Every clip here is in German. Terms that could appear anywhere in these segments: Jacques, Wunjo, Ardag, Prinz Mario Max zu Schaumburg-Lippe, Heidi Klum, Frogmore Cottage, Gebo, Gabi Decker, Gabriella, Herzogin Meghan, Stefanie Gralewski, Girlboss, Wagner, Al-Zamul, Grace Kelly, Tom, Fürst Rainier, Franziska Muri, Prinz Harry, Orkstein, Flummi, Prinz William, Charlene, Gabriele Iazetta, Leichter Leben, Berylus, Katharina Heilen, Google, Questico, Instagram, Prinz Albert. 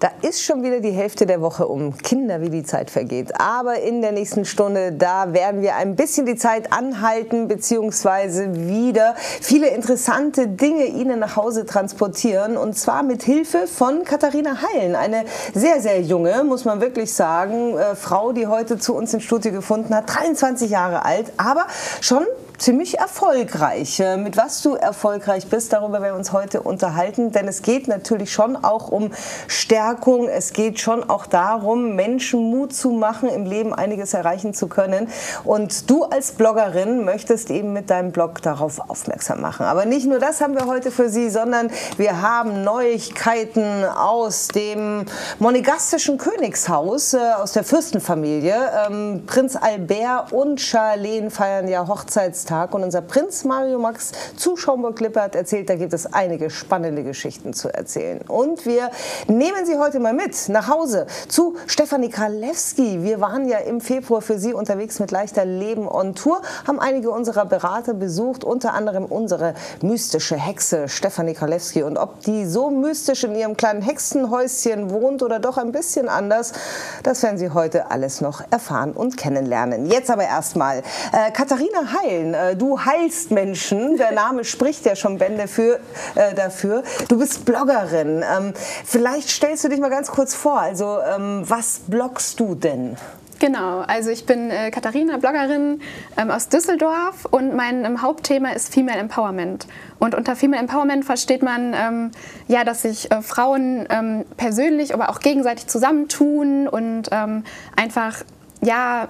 Da ist schon wieder die Hälfte der Woche um. Kinder, wie die Zeit vergeht. Aber in der nächsten Stunde, da werden wir ein bisschen die Zeit anhalten bzw. wieder viele interessante Dinge Ihnen nach Hause transportieren. Und zwar mit Hilfe von Katharina Heilen, eine sehr, sehr junge, muss man wirklich sagen, Frau, die heute zu uns ins Studio gefunden hat, 23 Jahre alt, aber schon ziemlich erfolgreich. Mit was du erfolgreich bist, darüber werden wir uns heute unterhalten, denn es geht natürlich schon auch um Stärkung, es geht schon auch darum, Menschen Mut zu machen, im Leben einiges erreichen zu können, und du als Bloggerin möchtest eben mit deinem Blog darauf aufmerksam machen. Aber nicht nur das haben wir heute für Sie, sondern wir haben Neuigkeiten aus dem monegastischen Königshaus, aus der Fürstenfamilie. Prinz Albert und Charlene feiern ja Hochzeitstag. Und unser Prinz Mario Max zu Schaumburg-Lippe hat erzählt, da gibt es einige spannende Geschichten zu erzählen. Und wir nehmen Sie heute mal mit nach Hause zu Stefanie Gralewski. Wir waren ja im Februar für Sie unterwegs mit Leichter Leben on Tour, haben einige unserer Berater besucht, unter anderem unsere mystische Hexe Stefanie Gralewski. Und ob die so mystisch in ihrem kleinen Hexenhäuschen wohnt oder doch ein bisschen anders, das werden Sie heute alles noch erfahren und kennenlernen. Jetzt aber erstmal Katharina Heilen. Du heilst Menschen, der Name spricht ja schon Bände dafür. Du bist Bloggerin. Vielleicht stellst du dich mal ganz kurz vor. Also was bloggst du denn? Genau, also ich bin Katharina, Bloggerin aus Düsseldorf, und mein Hauptthema ist Female Empowerment. Und unter Female Empowerment versteht man, ja, dass sich Frauen persönlich, aber auch gegenseitig zusammentun und einfach, ja,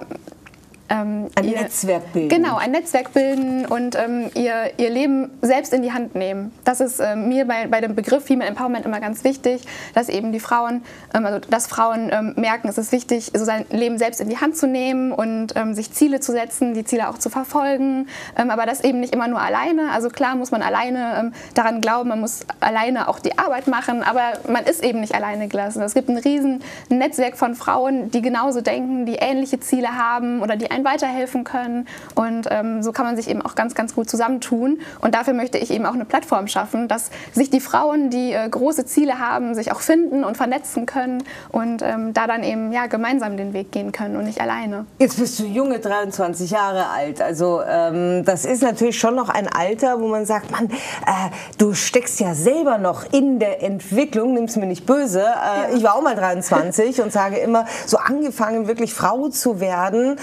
Netzwerk bilden. Genau, ein Netzwerk bilden und ihr Leben selbst in die Hand nehmen. Das ist mir bei dem Begriff Female Empowerment immer ganz wichtig, dass eben die Frauen, merken, es ist wichtig, so sein Leben selbst in die Hand zu nehmen und sich Ziele zu setzen, die Ziele auch zu verfolgen, aber das eben nicht immer nur alleine. Also klar muss man alleine daran glauben, man muss alleine auch die Arbeit machen, aber man ist eben nicht alleine gelassen. Es gibt ein riesen Netzwerk von Frauen, die genauso denken, die ähnliche Ziele haben oder die weiterhelfen können, und so kann man sich eben auch ganz, ganz gut zusammentun, und dafür möchte ich eben auch eine Plattform schaffen, dass sich die Frauen, die große Ziele haben, sich auch finden und vernetzen können und da dann eben, ja, gemeinsam den Weg gehen können und nicht alleine. Jetzt bist du junge, 23 Jahre alt, also das ist natürlich schon noch ein Alter, wo man sagt, Mann, du steckst ja selber noch in der Entwicklung, nimm's mir nicht böse, ja. Ich war auch mal 23 und sage immer, so angefangen wirklich Frau zu werden,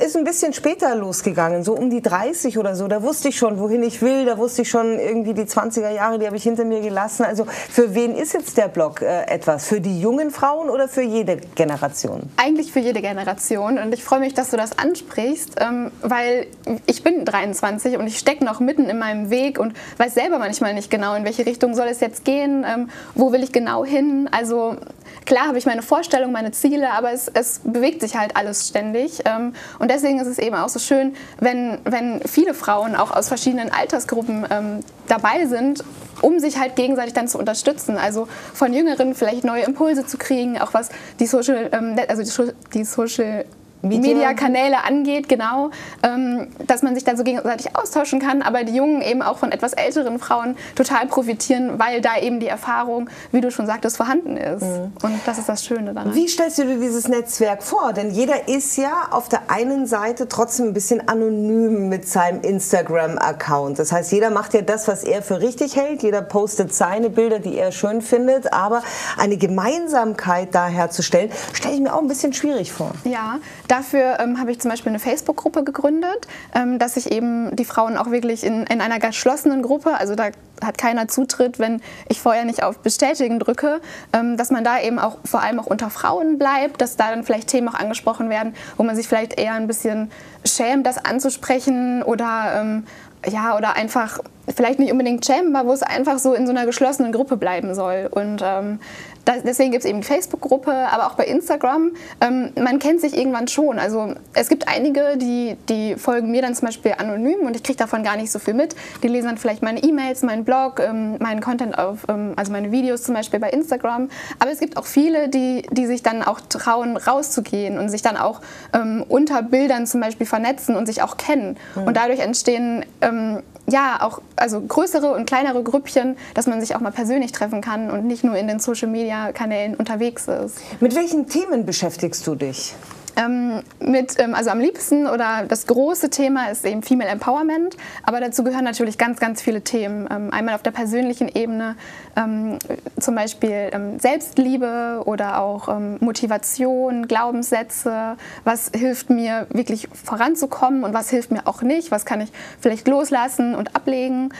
ist ein bisschen später losgegangen, so um die 30 oder so. Da wusste ich schon, wohin ich will. Da wusste ich schon irgendwie, die 20er Jahre, die habe ich hinter mir gelassen. Also für wen ist jetzt der Blog etwas? Für die jungen Frauen oder für jede Generation? Eigentlich für jede Generation. Und ich freue mich, dass du das ansprichst, weil ich bin 23 und ich stecke noch mitten in meinem Weg und weiß selber manchmal nicht genau, in welche Richtung soll es jetzt gehen, wo will ich genau hin. Also klar habe ich meine Vorstellung, meine Ziele, aber es bewegt sich halt alles ständig. Und deswegen ist es eben auch so schön, wenn viele Frauen auch aus verschiedenen Altersgruppen dabei sind, um sich halt gegenseitig dann zu unterstützen. Also von Jüngeren vielleicht neue Impulse zu kriegen, auch was die Social-Media-Kanäle angeht, genau, dass man sich dann so gegenseitig austauschen kann, aber die Jungen eben auch von etwas älteren Frauen total profitieren, weil da eben die Erfahrung, wie du schon sagtest, vorhanden ist. Mhm. Und das ist das Schöne daran. Wie stellst du dir dieses Netzwerk vor? Denn jeder ist ja auf der einen Seite trotzdem ein bisschen anonym mit seinem Instagram-Account. Das heißt, jeder macht ja das, was er für richtig hält, jeder postet seine Bilder, die er schön findet, aber eine Gemeinsamkeit da herzustellen, stelle ich mir auch ein bisschen schwierig vor. Ja. Dafür habe ich zum Beispiel eine Facebook-Gruppe gegründet, dass sich eben die Frauen auch wirklich in einer geschlossenen Gruppe, also da hat keiner Zutritt, wenn ich vorher nicht auf Bestätigen drücke, dass man da eben auch vor allem auch unter Frauen bleibt, dass da dann vielleicht Themen auch angesprochen werden, wo man sich vielleicht eher ein bisschen schämt, das anzusprechen, oder ja, oder einfach vielleicht nicht unbedingt schämen, aber wo es einfach so in so einer geschlossenen Gruppe bleiben soll. Und deswegen gibt es eben die Facebook-Gruppe, aber auch bei Instagram. Man kennt sich irgendwann schon. Also es gibt einige, die folgen mir dann zum Beispiel anonym und ich kriege davon gar nicht so viel mit. Die lesen dann vielleicht meine E-Mails, meinen Blog, meinen Content auf, also meine Videos zum Beispiel bei Instagram. Aber es gibt auch viele, die sich dann auch trauen, rauszugehen und sich dann auch unter Bildern zum Beispiel vernetzen und sich auch kennen. Mhm. Und dadurch entstehen ja, auch also größere und kleinere Grüppchen, dass man sich auch mal persönlich treffen kann und nicht nur in den Social-Media-Kanälen unterwegs ist. Mit welchen Themen beschäftigst du dich? Also am liebsten oder das große Thema ist eben Female Empowerment, aber dazu gehören natürlich ganz viele Themen. Einmal auf der persönlichen Ebene, zum Beispiel Selbstliebe oder auch Motivation, Glaubenssätze, was hilft mir wirklich voranzukommen und was hilft mir auch nicht, was kann ich vielleicht loslassen und ablegen,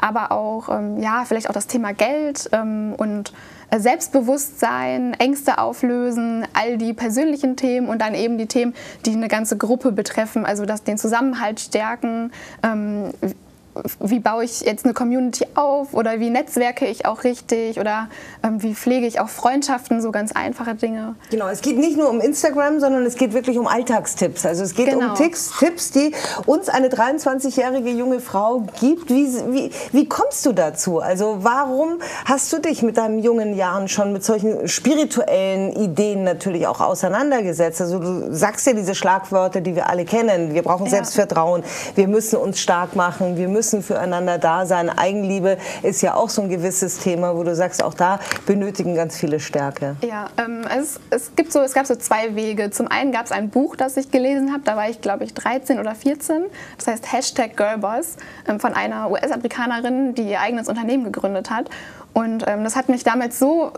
aber auch ja, vielleicht auch das Thema Geld und Selbstbewusstsein, Ängste auflösen, all die persönlichen Themen und dann eben die Themen, die eine ganze Gruppe betreffen, also dass den Zusammenhalt stärken, wie baue ich jetzt eine Community auf oder wie netzwerke ich auch richtig oder wie pflege ich auch Freundschaften, so ganz einfache Dinge. Genau, es geht nicht nur um Instagram, sondern es geht wirklich um Alltagstipps. Also es geht um Tipps, die uns eine 23-jährige junge Frau gibt. Wie kommst du dazu? Also warum hast du dich mit deinen jungen Jahren schon mit solchen spirituellen Ideen natürlich auch auseinandergesetzt? Also du sagst ja diese Schlagwörter, die wir alle kennen. Wir brauchen Selbstvertrauen, wir müssen uns stark machen, wir müssen füreinander da sein. Eigenliebe ist ja auch so ein gewisses Thema, wo du sagst, auch da benötigen ganz viele Stärke. Ja, es gab so zwei Wege. Zum einen gab es ein Buch, das ich gelesen habe, da war ich glaube ich 13 oder 14, das heißt #Girlboss von einer US-Amerikanerin, die ihr eigenes Unternehmen gegründet hat. Und das hat mich damals so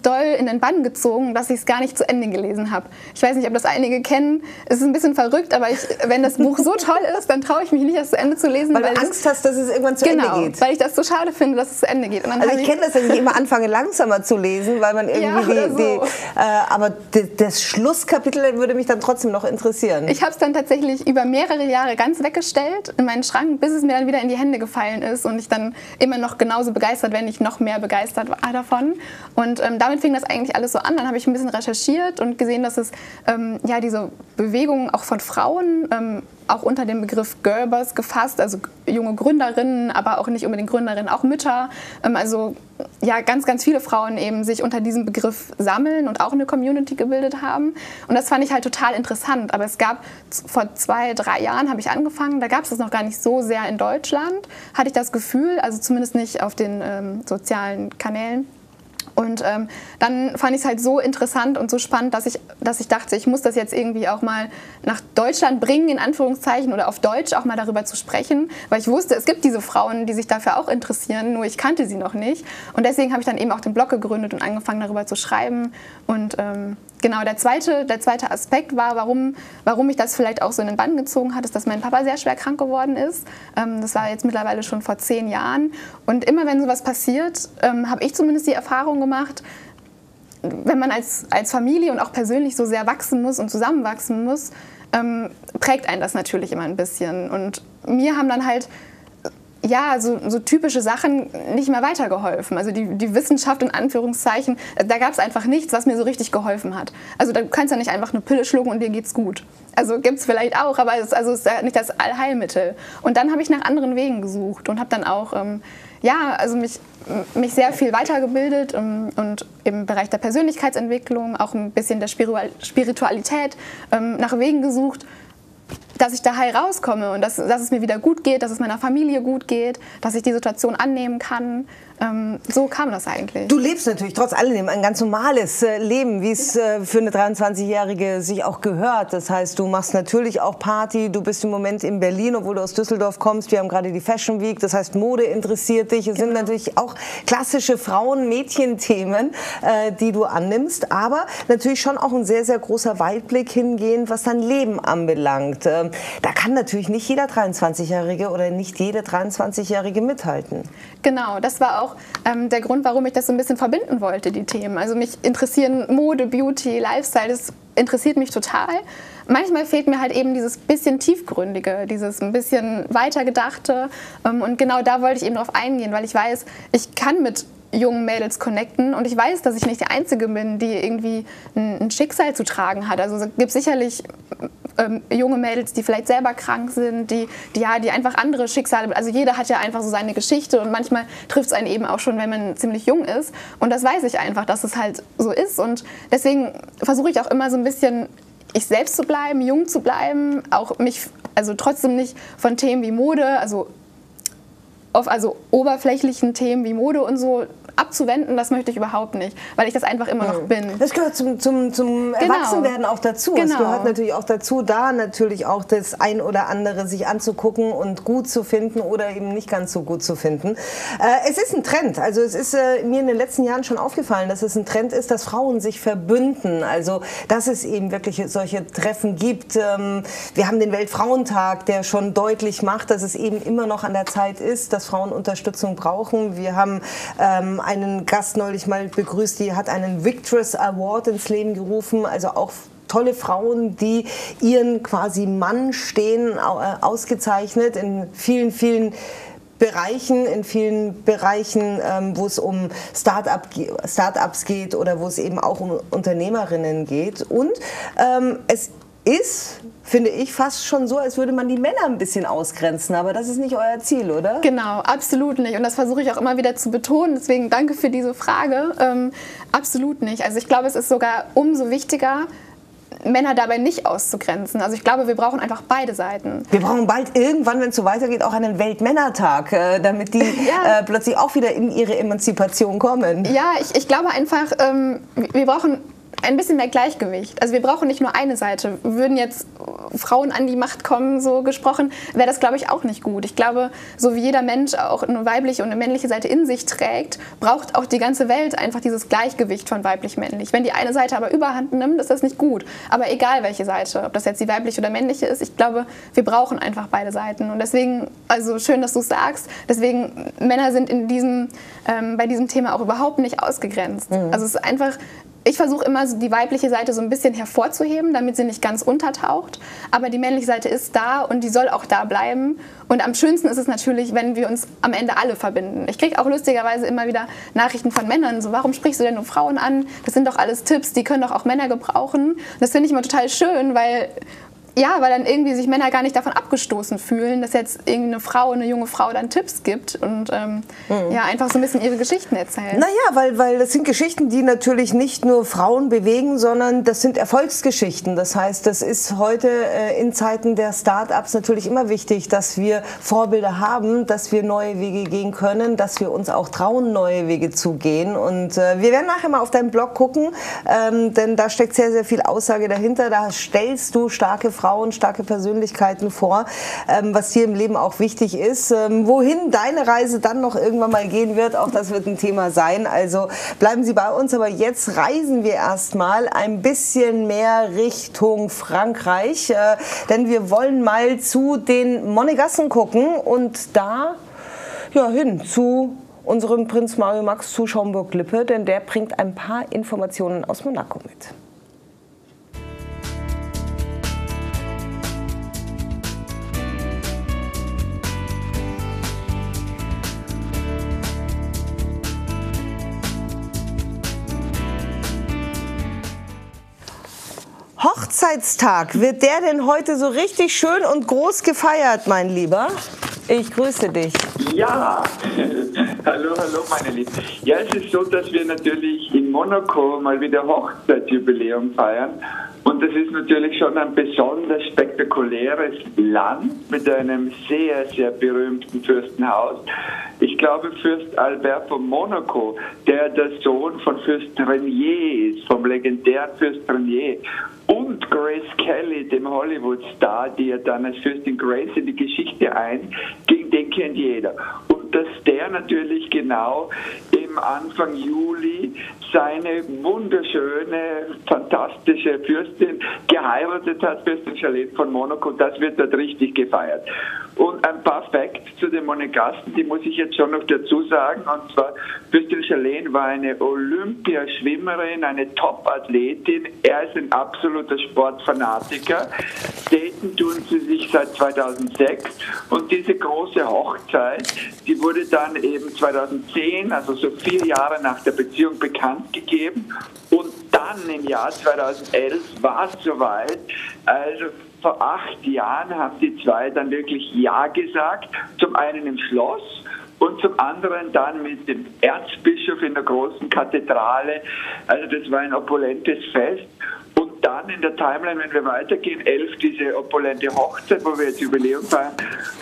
doll in den Bann gezogen, dass ich es gar nicht zu Ende gelesen habe. Ich weiß nicht, ob das einige kennen. Es ist ein bisschen verrückt, aber wenn das Buch so toll ist, dann traue ich mich nicht, das zu Ende zu lesen. Weil du Angst hast, dass es irgendwann zu Ende geht. Weil ich das so schade finde, dass es zu Ende geht. Und dann also ich kenne das, dass ich immer anfange, langsamer zu lesen, weil man irgendwie aber das Schlusskapitel würde mich dann trotzdem noch interessieren. Ich habe es dann tatsächlich über mehrere Jahre ganz weggestellt in meinen Schrank, bis es mir dann wieder in die Hände gefallen ist und ich dann immer noch genauso begeistert, wenn ich noch mehr begeistert war davon. Und damit fing das eigentlich alles so an. Dann habe ich ein bisschen recherchiert und gesehen, dass es ja, diese Bewegung auch von Frauen auch unter dem Begriff Girlboss gefasst, also junge Gründerinnen, aber auch nicht unbedingt Gründerinnen, auch Mütter. Also ja, ganz viele Frauen eben sich unter diesem Begriff sammeln und auch eine Community gebildet haben. Und das fand ich halt total interessant. Aber es gab vor 2, 3 Jahren habe ich angefangen, da gab es das noch gar nicht so sehr in Deutschland, hatte ich das Gefühl, also zumindest nicht auf den sozialen Kanälen. Und dann fand ich es halt so interessant und so spannend, dass ich dachte, ich muss das jetzt irgendwie auch mal nach Deutschland bringen, in Anführungszeichen, oder auf Deutsch auch mal darüber zu sprechen, weil ich wusste, es gibt diese Frauen, die sich dafür auch interessieren, nur ich kannte sie noch nicht. Und deswegen habe ich dann eben auch den Blog gegründet und angefangen, darüber zu schreiben. Und genau, der zweite Aspekt war, warum mich das vielleicht auch so in den Bann gezogen hat, ist, dass mein Papa sehr schwer krank geworden ist. Das war jetzt mittlerweile schon vor 10 Jahren. Und immer wenn sowas passiert, habe ich zumindest die Erfahrung gemacht, wenn man als Familie und auch persönlich so sehr wachsen muss und zusammenwachsen muss, prägt einen das natürlich immer ein bisschen. Und mir haben dann halt ja, so typische Sachen nicht mehr weitergeholfen. Also die Wissenschaft in Anführungszeichen, da gab es einfach nichts, was mir so richtig geholfen hat. Also da kannst du ja nicht einfach eine Pille schlucken und dir geht's gut. Also gibt es vielleicht auch, aber es ist ja nicht das Allheilmittel. Und dann habe ich nach anderen Wegen gesucht und habe dann auch ja, also mich sehr viel weitergebildet und im Bereich der Persönlichkeitsentwicklung, auch ein bisschen der Spiritualität nach Wegen gesucht, dass ich da heil rauskomme und dass es mir wieder gut geht, dass es meiner Familie gut geht, dass ich die Situation annehmen kann. So kam das eigentlich. Du lebst natürlich trotz alledem ein ganz normales Leben, wie es für eine 23-Jährige sich auch gehört. Das heißt, du machst natürlich auch Party, du bist im Moment in Berlin, obwohl du aus Düsseldorf kommst. Wir haben gerade die Fashion Week, das heißt, Mode interessiert dich. Es sind natürlich auch klassische Frauen-Mädchen-Themen, die du annimmst, aber natürlich schon auch ein sehr, sehr großer Weitblick hingehend, was dein Leben anbelangt. Da kann natürlich nicht jeder 23-Jährige oder nicht jede 23-Jährige mithalten. Genau, das war auch der Grund, warum ich das so ein bisschen verbinden wollte, die Themen. Also mich interessieren Mode, Beauty, Lifestyle, das interessiert mich total. Manchmal fehlt mir halt eben dieses bisschen Tiefgründige, dieses ein bisschen Weitergedachte. Und genau da wollte ich eben drauf eingehen, weil ich weiß, ich kann mit jungen Mädels connecten und ich weiß, dass ich nicht die Einzige bin, die irgendwie ein Schicksal zu tragen hat. Also es gibt sicherlich junge Mädels, die vielleicht selber krank sind, die einfach andere Schicksale, also jeder hat ja einfach so seine Geschichte und manchmal trifft es einen eben auch schon, wenn man ziemlich jung ist und das weiß ich einfach, dass es halt so ist und deswegen versuche ich auch immer so ein bisschen ich selbst zu bleiben, jung zu bleiben, auch mich, also trotzdem nicht von Themen wie Mode, also auf also oberflächlichen Themen wie Mode und so abzuwenden, das möchte ich überhaupt nicht, weil ich das einfach immer noch bin. Das gehört zum Erwachsenwerden auch dazu. Genau. Es gehört natürlich auch dazu, da natürlich auch das ein oder andere sich anzugucken und gut zu finden oder eben nicht ganz so gut zu finden. Es ist ein Trend, also es ist mir in den letzten Jahren schon aufgefallen, dass es ein Trend ist, dass Frauen sich verbünden, also dass es eben wirklich solche Treffen gibt. Wir haben den Weltfrauentag, der schon deutlich macht, dass es eben immer noch an der Zeit ist, dass Frauen Unterstützung brauchen. Wir haben einen Gast neulich mal begrüßt, die hat einen Victress Award ins Leben gerufen, also auch tolle Frauen, die ihren quasi Mann stehen, ausgezeichnet in vielen, vielen Bereichen, wo es um Start-ups geht oder wo es eben auch um Unternehmerinnen geht. Und es ist, finde ich, fast schon so, als würde man die Männer ein bisschen ausgrenzen. Aber das ist nicht euer Ziel, oder? Genau, absolut nicht. Und das versuche ich auch immer wieder zu betonen. Deswegen danke für diese Frage. Absolut nicht. Also ich glaube, es ist sogar umso wichtiger, Männer dabei nicht auszugrenzen. Also ich glaube, wir brauchen einfach beide Seiten. Wir brauchen bald irgendwann, wenn es so weitergeht, auch einen Weltmännertag, damit die plötzlich auch wieder in ihre Emanzipation kommen. Ja, ich glaube einfach, wir brauchen ein bisschen mehr Gleichgewicht. Also wir brauchen nicht nur eine Seite. Würden jetzt Frauen an die Macht kommen, so gesprochen, wäre das, glaube ich, auch nicht gut. Ich glaube, so wie jeder Mensch auch eine weibliche und eine männliche Seite in sich trägt, braucht auch die ganze Welt einfach dieses Gleichgewicht von weiblich-männlich. Wenn die eine Seite aber überhand nimmt, ist das nicht gut. Aber egal welche Seite, ob das jetzt die weibliche oder männliche ist, ich glaube, wir brauchen einfach beide Seiten. Und deswegen, also schön, dass du es sagst, deswegen, Männer sind in diesem, bei diesem Thema auch überhaupt nicht ausgegrenzt. Mhm. Also es ist einfach, ich versuche immer, die weibliche Seite so ein bisschen hervorzuheben, damit sie nicht ganz untertaucht. Aber die männliche Seite ist da und die soll auch da bleiben. Und am schönsten ist es natürlich, wenn wir uns am Ende alle verbinden. Ich kriege auch lustigerweise immer wieder Nachrichten von Männern, so, warum sprichst du denn nur Frauen an? Das sind doch alles Tipps, die können doch auch Männer gebrauchen. Und das finde ich immer total schön, weil, ja, weil dann irgendwie sich Männer gar nicht davon abgestoßen fühlen, dass jetzt irgendeine Frau, eine junge Frau dann Tipps gibt und ja, einfach so ein bisschen ihre Geschichten erzählen. Naja, weil das sind Geschichten, die natürlich nicht nur Frauen bewegen, sondern das sind Erfolgsgeschichten. Das heißt, das ist heute in Zeiten der Start-ups natürlich immer wichtig, dass wir Vorbilder haben, dass wir neue Wege gehen können, dass wir uns auch trauen, neue Wege zu gehen. Und wir werden nachher mal auf deinen Blog gucken, denn da steckt sehr, sehr viel Aussage dahinter. Da stellst du starke Frauen, starke Persönlichkeiten vor, was hier im Leben auch wichtig ist. Wohin deine Reise dann noch irgendwann mal gehen wird, auch das wird ein Thema sein. Also bleiben Sie bei uns, aber jetzt reisen wir erstmal ein bisschen mehr Richtung Frankreich, denn wir wollen mal zu den Monégassen gucken und da ja, hin zu unserem Prinz Mario Max zu Schaumburg-Lippe, denn der bringt ein paar Informationen aus Monaco mit. Hochzeitstag, wird der denn heute so richtig schön und groß gefeiert, mein Lieber? Ich grüße dich. Ja, hallo, hallo, meine Lieben. Ja, es ist so, dass wir natürlich in Monaco mal wieder Hochzeitsjubiläum feiern. Und das ist natürlich schon ein besonders spektakuläres Land mit einem sehr, sehr berühmten Fürstenhaus. Ich glaube, Fürst Albert von Monaco, der Sohn von Fürst Rainier ist, vom legendären Fürst Rainier. Und Grace Kelly, dem Hollywood-Star, die ja dann als Fürstin Grace in die Geschichte ein, den kennt jeder. Und dass der natürlich genau im Anfang Juli seine wunderschöne, fantastische Fürstin geheiratet hat, Fürstin Charlene von Monaco, das wird dort richtig gefeiert. Und ein paar Facts zu den Monégassen, die muss ich jetzt schon noch dazu sagen. Und zwar, Fürstin Charlene war eine Olympiaschwimmerin, eine Top-Athletin. Er ist ein absoluter Sportfanatiker. Daten tun sie sich seit 2006. Und diese große Hochzeit, die wurde dann eben 2010, also so 4 Jahre nach der Beziehung, bekannt gegeben. Und dann im Jahr 2011 war es soweit. Also vor 8 Jahren haben die zwei dann wirklich Ja gesagt, zum einen im Schloss und zum anderen dann mit dem Erzbischof in der großen Kathedrale. Also das war ein opulentes Fest. Und dann in der Timeline, wenn wir weitergehen, 11 diese opulente Hochzeit, wo wir jetzt Jubiläum feiern.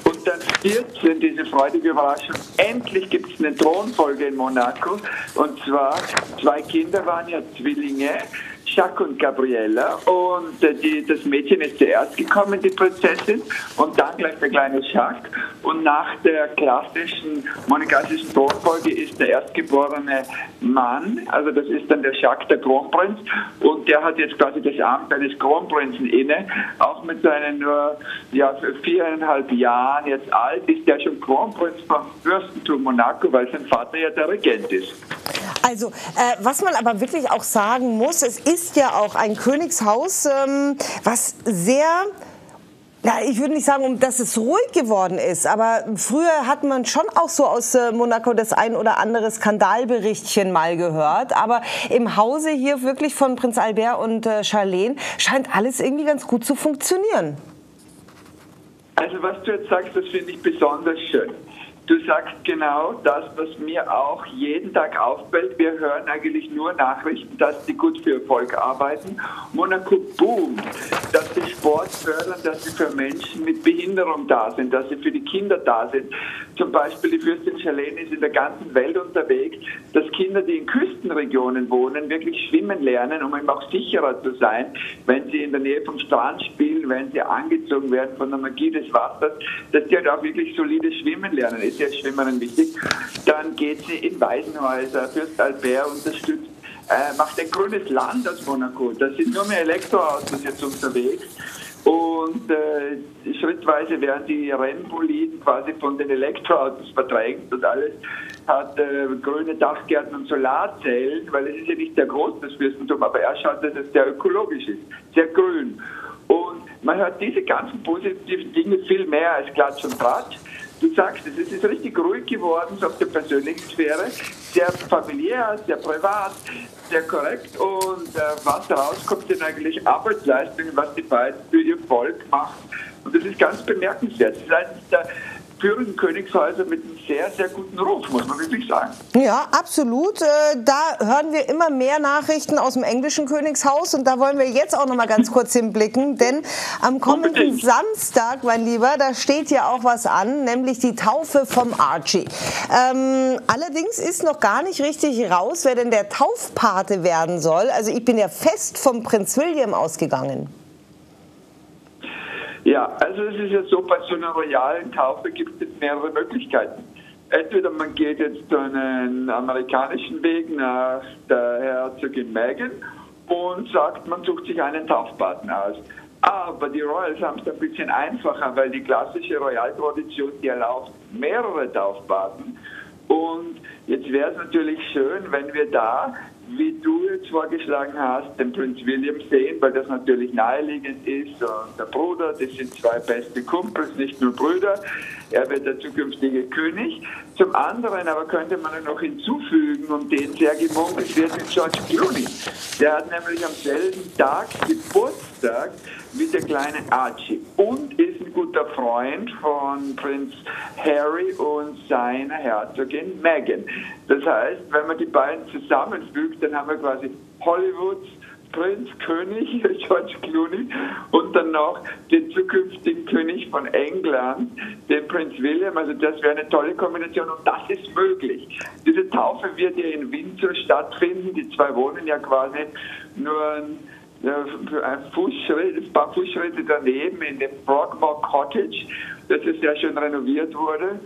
Und dann 14 diese freudige Überraschung. Endlich gibt es eine Thronfolge in Monaco. Und zwar, zwei Kinder waren ja Zwillinge, Jacques und Gabriella, und das Mädchen ist zuerst gekommen, die Prinzessin, und dann gleich der kleine Jacques. Und nach der klassischen monegassischen Thronfolge ist der erstgeborene Mann, also das ist dann der Jacques, der Kronprinz, und der hat jetzt quasi das Amt eines Kronprinzen inne, auch mit seinen nur für 4,5 Jahren jetzt alt, ist der schon Kronprinz vom Fürstentum Monaco, weil sein Vater ja der Regent ist. Also, was man aber wirklich auch sagen muss, es ist ja auch ein Königshaus, was sehr, ich würde nicht sagen, dass es ruhig geworden ist, aber früher hat man schon auch so aus Monaco das ein oder andere Skandalberichtchen mal gehört, aber im Hause hier wirklich von Prinz Albert und Charlene scheint alles irgendwie ganz gut zu funktionieren. Also was du jetzt sagst, das finde ich besonders schön. Du sagst genau das, was mir auch jeden Tag auffällt. Wir hören eigentlich nur Nachrichten, dass die gut für Volk arbeiten. Monaco boomt, dass sie Sport fördern, dass sie für Menschen mit Behinderung da sind, dass sie für die Kinder da sind. Zum Beispiel die Fürstin Charlene ist in der ganzen Welt unterwegs, dass Kinder, die in Küstenregionen wohnen, wirklich schwimmen lernen, um eben auch sicherer zu sein, wenn sie in der Nähe vom Strand spielen, wenn sie angezogen werden von der Magie des Wassers, dass die halt auch wirklich solide schwimmen lernen. Ist der Schwimmerin wichtig, dann geht sie in Waisenhäuser, Fürst Albert unterstützt, macht ein grünes Land aus Monaco, da sind nur mehr Elektroautos jetzt unterwegs und schrittweise werden die Rennboliden quasi von den Elektroautos verdrängt und alles hat grüne Dachgärten und Solarzellen, weil es ist ja nicht sehr groß, das Fürstentum, aber er schaut, dass es sehr ökologisch ist, sehr grün. Und man hört diese ganzen positiven Dinge viel mehr als Klatsch und Tratsch. Du sagst es, es ist richtig ruhig geworden, so auf der persönlichen Sphäre, sehr familiär, sehr privat, sehr korrekt und was rauskommt, sind eigentlich Arbeitsleistungen, was die beiden für ihr Volk machen. Und das ist ganz bemerkenswert. Das ist eines der führenden Königshäuser mit einem sehr, sehr guten Ruf, muss man wirklich sagen. Ja, absolut. Da hören wir immer mehr Nachrichten aus dem englischen Königshaus und da wollen wir jetzt auch noch mal ganz kurz hinblicken, denn am kommenden Samstag, mein Lieber, da steht ja auch was an, nämlich die Taufe vom Archie. Allerdings ist noch gar nicht richtig raus, wer denn der Taufpate werden soll. Also ich bin ja fest vom Prinz William ausgegangen. Ja, also es ist ja so, bei so einer royalen Taufe gibt es mehrere Möglichkeiten. Entweder man geht jetzt einen amerikanischen Weg nach der Herzogin Meghan und sagt, man sucht sich einen Taufpartner aus. Aber die Royals haben es ein bisschen einfacher, weil die klassische Royal-Tradition, die erlaubt mehrere Taufpaten. Und jetzt wäre es natürlich schön, wenn wir da, wie du jetzt vorgeschlagen hast, den Prinz William sehen, weil das natürlich naheliegend ist. Und der Bruder, das sind zwei beste Kumpels, nicht nur Brüder. Er wird der zukünftige König. Zum anderen aber könnte man noch hinzufügen, um den sehr gemunkelt wird, mit George Clooney. Der hat nämlich am selben Tag Geburtstag mit der kleinen Archie und ist ein guter Freund von Prinz Harry und seiner Herzogin Meghan. Das heißt, wenn man die beiden zusammenfügt, dann haben wir quasi Hollywoods Prinz, König, George Clooney und dann noch den zukünftigen König von England, den Prinz William. Also das wäre eine tolle Kombination und das ist möglich. Diese Taufe wird ja in Windsor stattfinden. Die zwei wohnen ja quasi nur ein paar Fußschritte daneben in dem Frogmore Cottage, das ja sehr schön renoviert wurde.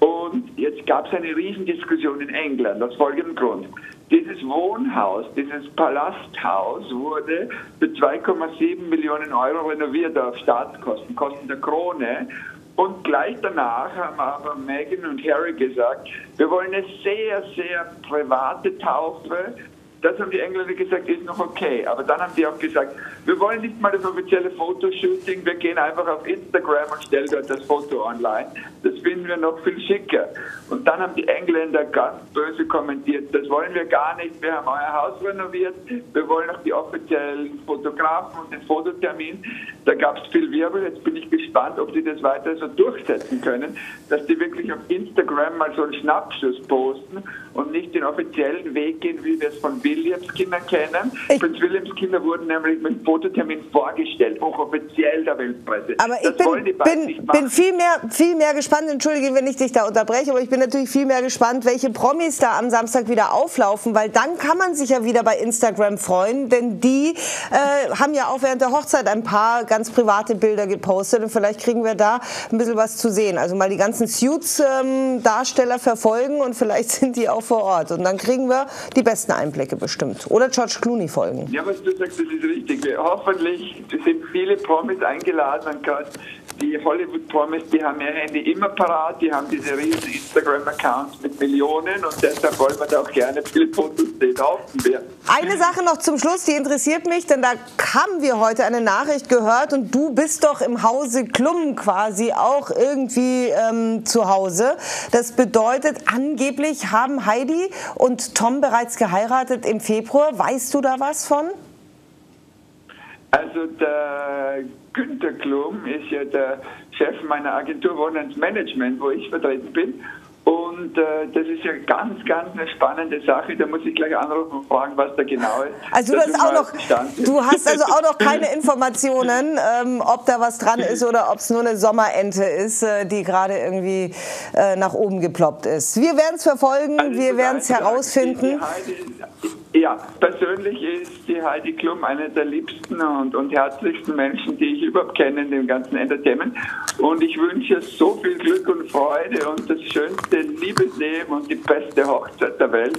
Und jetzt gab es eine Riesendiskussion in England aus folgendem Grund. Dieses Wohnhaus, dieses Palasthaus wurde für 2,7 Millionen Euro renoviert auf Staatskosten, Kosten der Krone. Und gleich danach haben aber Meghan und Harry gesagt, wir wollen eine sehr, sehr private Taufe. Das haben die Engländer gesagt, ist noch okay. Aber dann haben die auch gesagt, wir wollen nicht mal das offizielle Fotoshooting, wir gehen einfach auf Instagram und stellen dort das Foto online. Das finden wir noch viel schicker. Und dann haben die Engländer ganz böse kommentiert, das wollen wir gar nicht, wir haben euer Haus renoviert, wir wollen auch die offiziellen Fotografen und den Fototermin. Da gab es viel Wirbel, jetzt bin ich gespannt, ob die das weiter so durchsetzen können, dass die wirklich auf Instagram mal so einen Schnappschuss posten und nicht nicht den offiziellen Weg gehen, wie wir es von Williams Kinder kennen. Prinz Williams Kinder wurden nämlich mit Fototermin vorgestellt, auch offiziell der Weltpresse. Aber ich bin viel mehr gespannt, entschuldige, wenn ich dich da unterbreche, aber ich bin natürlich viel mehr gespannt, welche Promis da am Samstag wieder auflaufen, weil dann kann man sich ja wieder bei Instagram freuen, denn die haben ja auch während der Hochzeit ein paar ganz private Bilder gepostet und vielleicht kriegen wir da ein bisschen was zu sehen. Also mal die ganzen Suits-Darsteller verfolgen und vielleicht sind die auch vor Ort und dann kriegen wir die besten Einblicke bestimmt. Oder George Clooney folgen. Ja, was du sagst, das ist richtig. Hoffentlich sind viele Promis eingeladen und gerade die Hollywood-Promis, die haben ihr Handy immer parat, die haben diese riesen Instagram-Accounts mit Millionen und deshalb wollen wir da auch gerne viele Fotos sehen. Eine Sache noch zum Schluss, die interessiert mich, denn da haben wir heute eine Nachricht gehört und du bist doch im Hause Klum quasi auch irgendwie zu Hause. Das bedeutet, angeblich haben Heidi und Tom bereits geheiratet im Februar. Weißt du da was von? Also der Günther Klum ist ja der Chef meiner Agentur Wohnungsmanagement, wo ich vertreten bin. Und das ist ja ganz, ganz eine spannende Sache. Da muss ich gleich anrufen und fragen, was da genau ist. Also du hast also auch noch keine Informationen, ob da was dran ist oder ob es nur eine Sommerente ist, die gerade irgendwie nach oben geploppt ist. Wir werden es verfolgen, also wir werden es herausfinden. Ja, persönlich ist die Heidi Klum eine der liebsten und herzlichsten Menschen, die ich überhaupt kenne in dem ganzen Entertainment. Und ich wünsche so viel Glück und Freude und das schönste Liebesleben und die beste Hochzeit der Welt.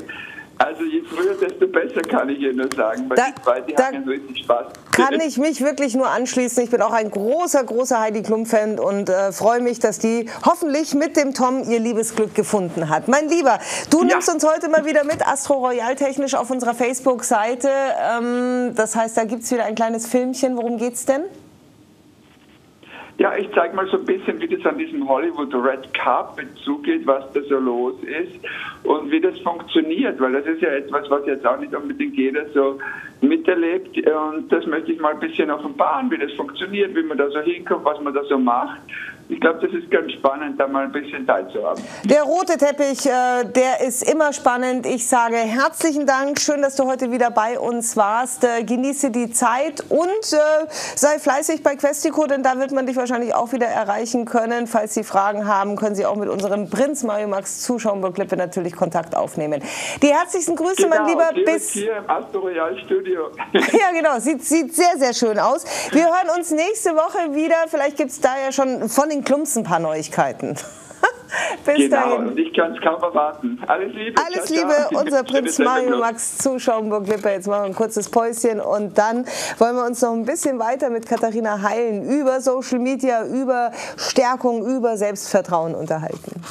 Also je früher, desto besser, kann ich Ihnen nur sagen, weil die haben richtig Spaß. Kann ich mich wirklich nur anschließen. Ich bin auch ein großer, großer Heidi Klum-Fan und freue mich, dass die hoffentlich mit dem Tom ihr Liebesglück gefunden hat. Mein Lieber, du nimmst uns heute mal wieder mit, Astro Royal technisch auf unserer Facebook-Seite. Das heißt, da gibt es wieder ein kleines Filmchen. Worum geht's denn? Ja, ich zeige mal so ein bisschen, wie das an diesem Hollywood Red Carpet zugeht, was da so los ist und wie das funktioniert, weil das ist ja etwas, was jetzt auch nicht unbedingt jeder so miterlebt und das möchte ich mal ein bisschen offenbaren, wie das funktioniert, wie man da so hinkommt, was man da so macht. Ich glaube, das ist ganz spannend, da mal ein bisschen teilzuhaben. Der rote Teppich, der ist immer spannend. Ich sage herzlichen Dank, schön, dass du heute wieder bei uns warst. Genieße die Zeit und sei fleißig bei Questico, denn da wird man dich wahrscheinlich auch wieder erreichen können. Falls Sie Fragen haben, können Sie auch mit unserem Prinz Mario Max zu Schaumburg-Lippe natürlich Kontakt aufnehmen. Die herzlichsten Grüße, genau, mein Lieber. Bis hier im Astro Royal Studio. Ja, genau, sieht sehr, sehr schön aus. Wir hören uns nächste Woche wieder. Vielleicht gibt es da ja schon von den Klumps ein paar Neuigkeiten. Bis dahin. Und ich kann es kaum erwarten. Alles Liebe. Alles Liebe, unser Prinz Mario Max zu Schaumburg-Lippe. Jetzt machen wir ein kurzes Päuschen und dann wollen wir uns noch ein bisschen weiter mit Katharina Heilen über Social Media, über Stärkung, über Selbstvertrauen unterhalten.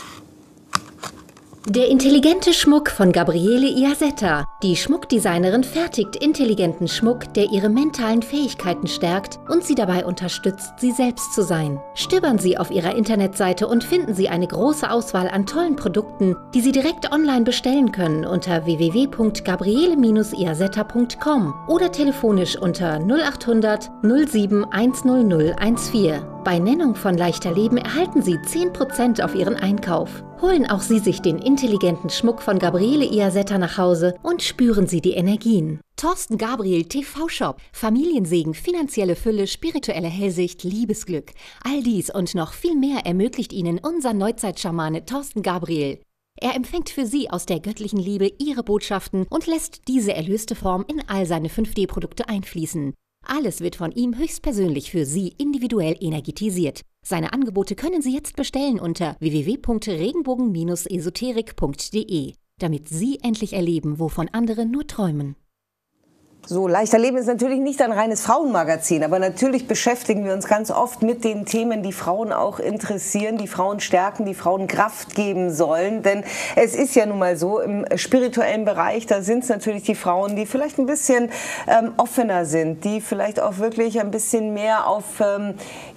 Der intelligente Schmuck von Gabriele Iazetta. Die Schmuckdesignerin fertigt intelligenten Schmuck, der ihre mentalen Fähigkeiten stärkt und sie dabei unterstützt, sie selbst zu sein. Stöbern Sie auf ihrer Internetseite und finden Sie eine große Auswahl an tollen Produkten, die Sie direkt online bestellen können unter www.gabriele-iazetta.com oder telefonisch unter 0800 07 10014. Bei Nennung von Leichter Leben erhalten Sie 10% auf Ihren Einkauf. Holen auch Sie sich den intelligenten Schmuck von Gabriele Iazetta nach Hause und spüren Sie die Energien. Thorsten Gabriel TV-Shop. Familiensegen, finanzielle Fülle, spirituelle Hellsicht, Liebesglück. All dies und noch viel mehr ermöglicht Ihnen unser Neuzeitschamane Thorsten Gabriel. Er empfängt für Sie aus der göttlichen Liebe Ihre Botschaften und lässt diese erlöste Form in all seine 5D-Produkte einfließen. Alles wird von ihm höchstpersönlich für Sie individuell energetisiert. Seine Angebote können Sie jetzt bestellen unter www.regenbogen-esoterik.de, damit Sie endlich erleben, wovon andere nur träumen. So, Leichter Leben ist natürlich nicht ein reines Frauenmagazin, aber natürlich beschäftigen wir uns ganz oft mit den Themen, die Frauen auch interessieren, die Frauen stärken, die Frauen Kraft geben sollen. Denn es ist ja nun mal so, im spirituellen Bereich, da sind es natürlich die Frauen, die vielleicht ein bisschen offener sind, die vielleicht auch wirklich ein bisschen mehr auf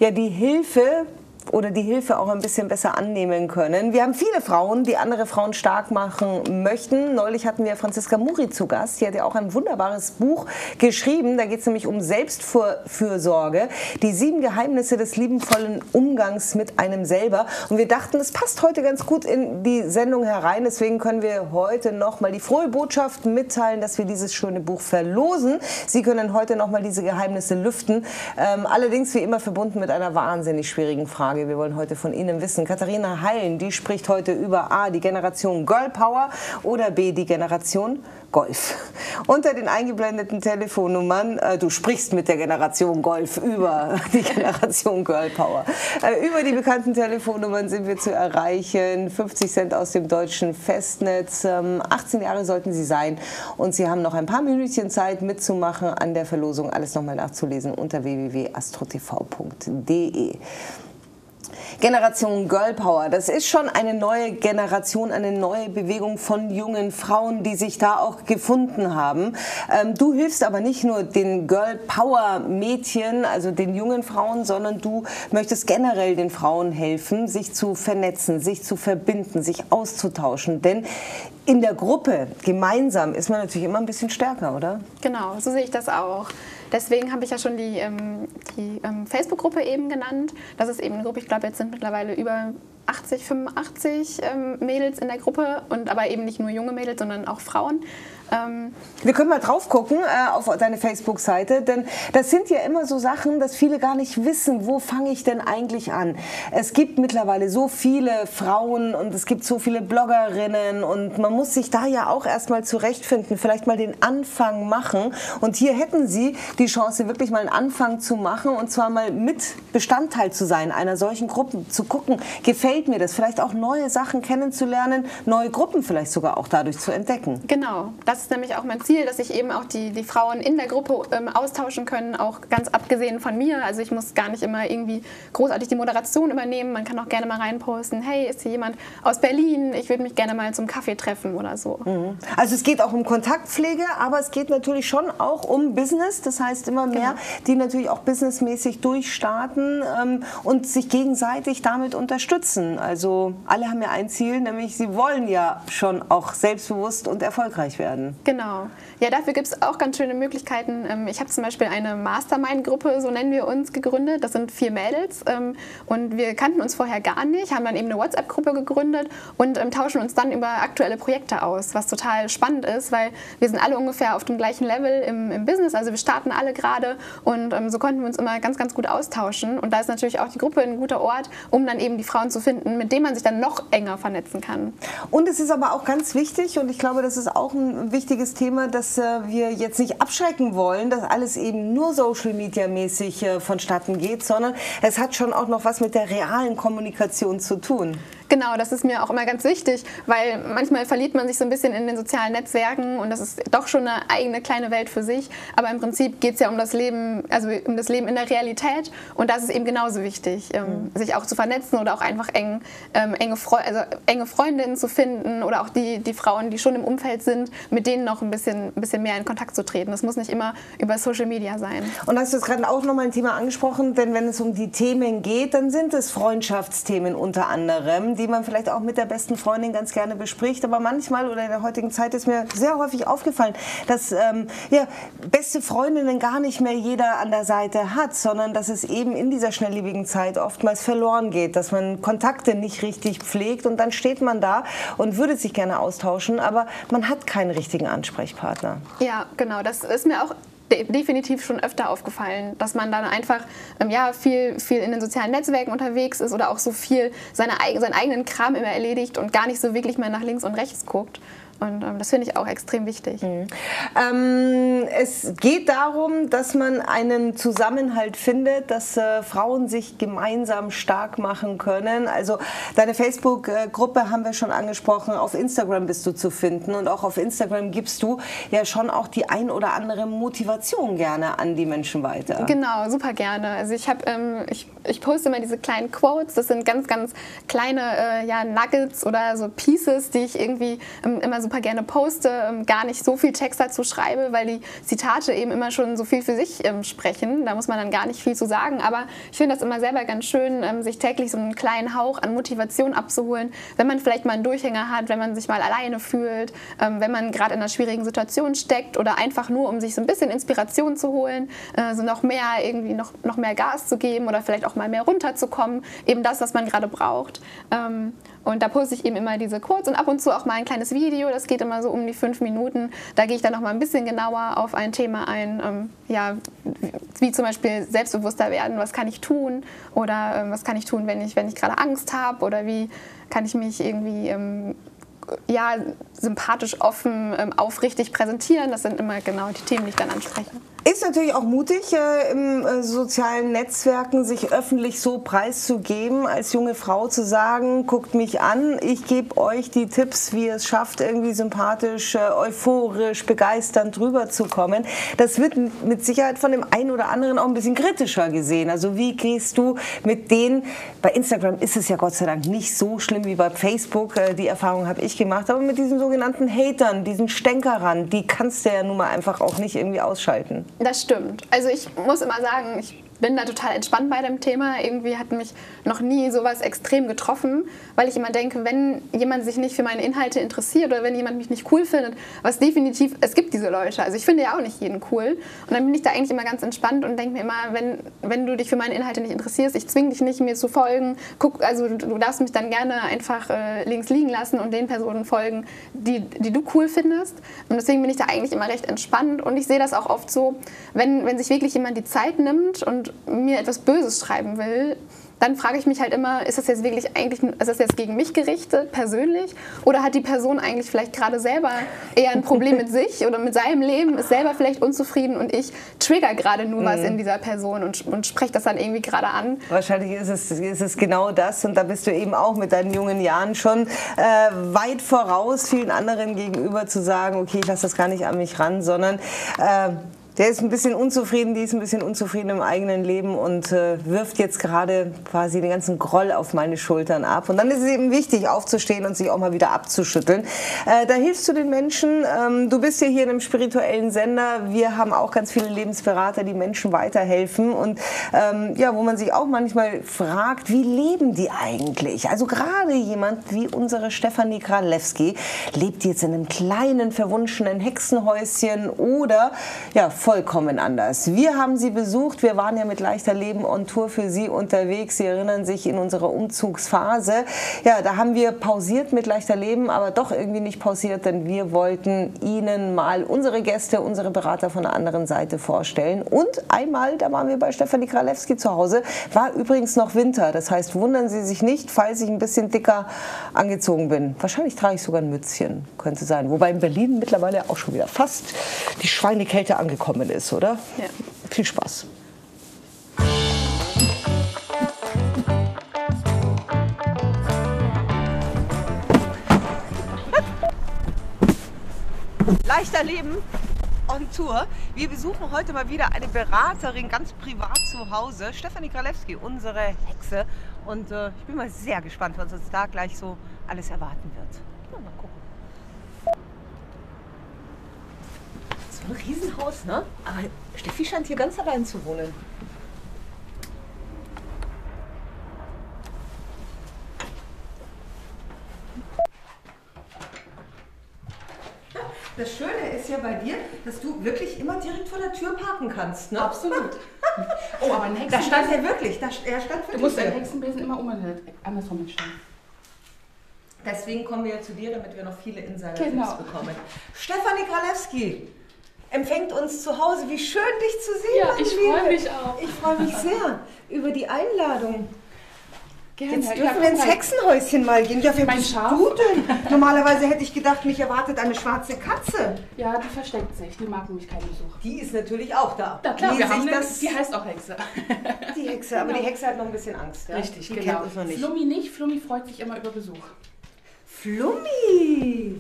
die Hilfe oder die Hilfe auch ein bisschen besser annehmen können. Wir haben viele Frauen, die andere Frauen stark machen möchten. Neulich hatten wir Franziska Muri zu Gast. Die hat ja auch ein wunderbares Buch geschrieben. Da geht es nämlich um Selbstfürsorge. Die 7 Geheimnisse des liebevollen Umgangs mit einem selber. Und wir dachten, es passt heute ganz gut in die Sendung herein. Deswegen können wir heute nochmal die frohe Botschaft mitteilen, dass wir dieses schöne Buch verlosen. Sie können heute nochmal diese Geheimnisse lüften. Allerdings wie immer verbunden mit einer wahnsinnig schwierigen Frage. Wir wollen heute von Ihnen wissen. Katharina Heilen, die spricht heute über A, die Generation Girl Power oder B, die Generation Golf. Unter den eingeblendeten Telefonnummern, du sprichst mit der Generation Golf über die Generation Girl Power. Über die bekannten Telefonnummern sind wir zu erreichen. 50 Cent aus dem deutschen Festnetz. 18 Jahre sollten Sie sein. Und Sie haben noch ein paar Minütchen Zeit mitzumachen an der Verlosung. Alles nochmal nachzulesen unter www.astrotv.de. Generation Girl Power, das ist schon eine neue Generation, eine neue Bewegung von jungen Frauen, die sich da auch gefunden haben. Du hilfst aber nicht nur den Girl Power Mädchen, also den jungen Frauen, sondern du möchtest generell den Frauen helfen, sich zu vernetzen, sich zu verbinden, sich auszutauschen, denn in der Gruppe, gemeinsam, ist man natürlich immer ein bisschen stärker, oder? Genau, so sehe ich das auch. Deswegen habe ich ja schon die Facebook-Gruppe eben genannt. Das ist eben eine Gruppe, ich glaube, jetzt sind mittlerweile über 80, 85 Mädels in der Gruppe, und aber eben nicht nur junge Mädels, sondern auch Frauen. Wir können mal drauf gucken auf deine Facebook-Seite, denn das sind ja immer so Sachen, dass viele gar nicht wissen, wo fange ich denn eigentlich an? Es gibt mittlerweile so viele Frauen und es gibt so viele Bloggerinnen und man muss sich da ja auch erstmal zurechtfinden, vielleicht mal den Anfang machen, und hier hätten Sie die Chance, wirklich mal einen Anfang zu machen und zwar mal mit Bestandteil zu sein, einer solchen Gruppe, zu gucken, gefällt mir das, vielleicht auch neue Sachen kennenzulernen, neue Gruppen vielleicht sogar auch dadurch zu entdecken. Genau, das ist nämlich auch mein Ziel, dass ich eben auch die Frauen in der Gruppe austauschen können, auch ganz abgesehen von mir. Also ich muss gar nicht immer irgendwie großartig die Moderation übernehmen, man kann auch gerne mal reinposten, hey, ist hier jemand aus Berlin, ich würde mich gerne mal zum Kaffee treffen oder so. Mhm. Also es geht auch um Kontaktpflege, aber es geht natürlich schon auch um Business, das heißt immer mehr, die natürlich auch businessmäßig durchstarten und sich gegenseitig damit unterstützen. Also alle haben ja ein Ziel, nämlich sie wollen ja schon auch selbstbewusst und erfolgreich werden. Genau. Ja, dafür gibt es auch ganz schöne Möglichkeiten. Ich habe zum Beispiel eine Mastermind-Gruppe, so nennen wir uns, gegründet. Das sind 4 Mädels und wir kannten uns vorher gar nicht, haben dann eben eine WhatsApp-Gruppe gegründet und tauschen uns dann über aktuelle Projekte aus, was total spannend ist, weil wir sind alle ungefähr auf dem gleichen Level im Business. Also wir starten alle gerade und so konnten wir uns immer ganz, ganz gut austauschen. Und da ist natürlich auch die Gruppe ein guter Ort, um dann eben die Frauen zu finden, mit denen man sich dann noch enger vernetzen kann. Und es ist aber auch ganz wichtig, und ich glaube, das ist auch ein wichtiges Thema, dass wir jetzt nicht abschrecken wollen, dass alles eben nur Social Media mäßig vonstatten geht, sondern es hat schon auch noch was mit der realen Kommunikation zu tun. Genau, das ist mir auch immer ganz wichtig, weil manchmal verliert man sich so ein bisschen in den sozialen Netzwerken und das ist doch schon eine eigene kleine Welt für sich. Aber im Prinzip geht es ja um das Leben, also um das Leben in der Realität, und das ist eben genauso wichtig, sich auch zu vernetzen oder auch einfach enge Freundinnen zu finden oder auch die Frauen, die schon im Umfeld sind, mit denen noch ein bisschen mehr in Kontakt zu treten. Das muss nicht immer über Social Media sein. Und hast du jetzt gerade auch nochmal ein Thema angesprochen, denn wenn es um die Themen geht, dann sind es Freundschaftsthemen unter anderem, die man vielleicht auch mit der besten Freundin ganz gerne bespricht. Aber manchmal oder in der heutigen Zeit ist mir sehr häufig aufgefallen, dass beste Freundinnen gar nicht mehr jeder an der Seite hat, sondern dass es eben in dieser schnelllebigen Zeit oftmals verloren geht, dass man Kontakte nicht richtig pflegt und dann steht man da und würde sich gerne austauschen, aber man hat keinen richtigen Ansprechpartner. Ja, genau, das ist mir auch definitiv schon öfter aufgefallen, dass man dann einfach viel in den sozialen Netzwerken unterwegs ist oder auch so viel seinen eigenen Kram immer erledigt und gar nicht so wirklich mehr nach links und rechts guckt. Und das finde ich auch extrem wichtig. Mhm. Es geht darum, dass man einen Zusammenhalt findet, dass Frauen sich gemeinsam stark machen können. Also deine Facebook-Gruppe haben wir schon angesprochen, auf Instagram bist du zu finden und auch auf Instagram gibst du ja schon auch die ein oder andere Motivation gerne an die Menschen weiter. Genau, super gerne. Also ich poste immer diese kleinen Quotes, das sind ganz, ganz kleine Nuggets oder so Pieces, die ich irgendwie immer so super gerne poste, gar nicht so viel Text dazu schreibe, weil die Zitate eben immer schon so viel für sich sprechen. Da muss man dann gar nicht viel zu sagen. Aber ich finde das immer selber ganz schön, sich täglich so einen kleinen Hauch an Motivation abzuholen, wenn man vielleicht mal einen Durchhänger hat, wenn man sich mal alleine fühlt, wenn man gerade in einer schwierigen Situation steckt oder einfach nur, um sich so ein bisschen Inspiration zu holen, so noch mehr irgendwie noch mehr Gas zu geben oder vielleicht auch mal mehr runterzukommen, eben das, was man gerade braucht. Und da poste ich eben immer diese Quotes und ab und zu auch mal ein kleines Video, das geht immer so um die 5 Minuten. Da gehe ich dann noch mal ein bisschen genauer auf ein Thema ein, ja, wie zum Beispiel selbstbewusster werden, was kann ich tun oder was kann ich tun, wenn ich gerade Angst habe oder wie kann ich mich irgendwie ja, sympathisch, offen, aufrichtig präsentieren. Das sind immer genau die Themen, die ich dann anspreche. Ist natürlich auch mutig, im sozialen Netzwerken sich öffentlich so preiszugeben, als junge Frau zu sagen, guckt mich an, ich gebe euch die Tipps, wie ihr es schafft, irgendwie sympathisch, euphorisch, begeisternd rüberzukommen. Das wird mit Sicherheit von dem einen oder anderen auch ein bisschen kritischer gesehen. Also wie gehst du mit denen, bei Instagram ist es ja Gott sei Dank nicht so schlimm wie bei Facebook, die Erfahrung habe ich gemacht, aber mit diesen sogenannten Hatern, diesen Stänkerern, die kannst du ja nun mal einfach auch nicht irgendwie ausschalten. Das stimmt. Also ich muss immer sagen, ich bin da total entspannt bei dem Thema. Irgendwie hat mich noch nie sowas extrem getroffen, weil ich immer denke, wenn jemand sich nicht für meine Inhalte interessiert oder wenn jemand mich nicht cool findet, was definitiv, es gibt diese Leute, also ich finde ja auch nicht jeden cool. Und dann bin ich da eigentlich immer ganz entspannt und denke mir immer, wenn du dich für meine Inhalte nicht interessierst, ich zwinge dich nicht, mir zu folgen. Guck, also du darfst mich dann gerne einfach links liegen lassen und den Personen folgen, die du cool findest. Und deswegen bin ich da eigentlich immer recht entspannt und ich sehe das auch oft so, wenn sich wirklich jemand die Zeit nimmt und mir etwas Böses schreiben will, dann frage ich mich halt immer, ist das jetzt wirklich eigentlich, ist das jetzt gegen mich gerichtet, persönlich? Oder hat die Person eigentlich vielleicht gerade selber eher ein Problem mit sich oder mit seinem Leben, ist selber vielleicht unzufrieden und ich trigger gerade nur was in dieser Person und spreche das dann irgendwie gerade an? Wahrscheinlich ist es genau das und da bist du eben auch mit deinen jungen Jahren schon weit voraus, vielen anderen gegenüber zu sagen, okay, ich lasse das gar nicht an mich ran, sondern... der ist ein bisschen unzufrieden, die ist ein bisschen unzufrieden im eigenen Leben und wirft jetzt gerade quasi den ganzen Groll auf meine Schultern ab. Und dann ist es eben wichtig, aufzustehen und sich auch mal wieder abzuschütteln. Da hilfst du den Menschen. Du bist ja hier in einem spirituellen Sender. Wir haben auch ganz viele Lebensberater, die Menschen weiterhelfen. Und ja, wo man sich auch manchmal fragt, wie leben die eigentlich? Also gerade jemand wie unsere Stefanie Gralewski lebt jetzt in einem kleinen, verwunschenen Hexenhäuschen oder ja, vollkommen anders. Wir haben sie besucht, wir waren ja mit Leichter Leben on Tour für sie unterwegs. Sie erinnern sich in unserer Umzugsphase. Ja, da haben wir pausiert mit Leichter Leben, aber doch irgendwie nicht pausiert, denn wir wollten Ihnen mal unsere Gäste, unsere Berater von der anderen Seite vorstellen. Und einmal, da waren wir bei Stefanie Gralewski zu Hause, war übrigens noch Winter. Das heißt, wundern Sie sich nicht, falls ich ein bisschen dicker angezogen bin. Wahrscheinlich trage ich sogar ein Mützchen, könnte sein. Wobei in Berlin mittlerweile auch schon wieder fast die Schweinekälte angekommen ist, oder? Ja. Viel Spaß. Leichter Leben on Tour. Wir besuchen heute mal wieder eine Beraterin ganz privat zu Hause, Stefanie Gralewski, unsere Hexe. Und ich bin mal sehr gespannt, was uns da gleich so alles erwarten wird. Na, mal gucken. Ein Riesenhaus, ne? Aber Steffi scheint hier ganz allein zu wohnen. Das Schöne ist ja bei dir, dass du wirklich immer direkt vor der Tür parken kannst, ne? Absolut. Oh, aber ein Hexenbesen... Da stand ja wirklich, du musst deinen Hexenbesen immer andersrum hinstellen. Deswegen kommen wir ja zu dir, damit wir noch viele Insider-Tipps bekommen. Stefanie Gralewski empfängt uns zu Hause. Wie schön, dich zu sehen. Ja, ich freue mich auch. Ich freue mich sehr über die Einladung. Gerne. Jetzt dürfen wir ins Hexenhäuschen mal gehen. Ja, wer bist du denn? Normalerweise hätte ich gedacht, mich erwartet eine schwarze Katze. Ja, die versteckt sich. Die mag nämlich keinen Besuch. Die ist natürlich auch da. Da klar, die heißt auch Hexe. Die Hexe, aber die Hexe hat noch ein bisschen Angst. Ja? Richtig, die kennt uns noch nicht. Flummi freut sich immer über Besuch. Flummi!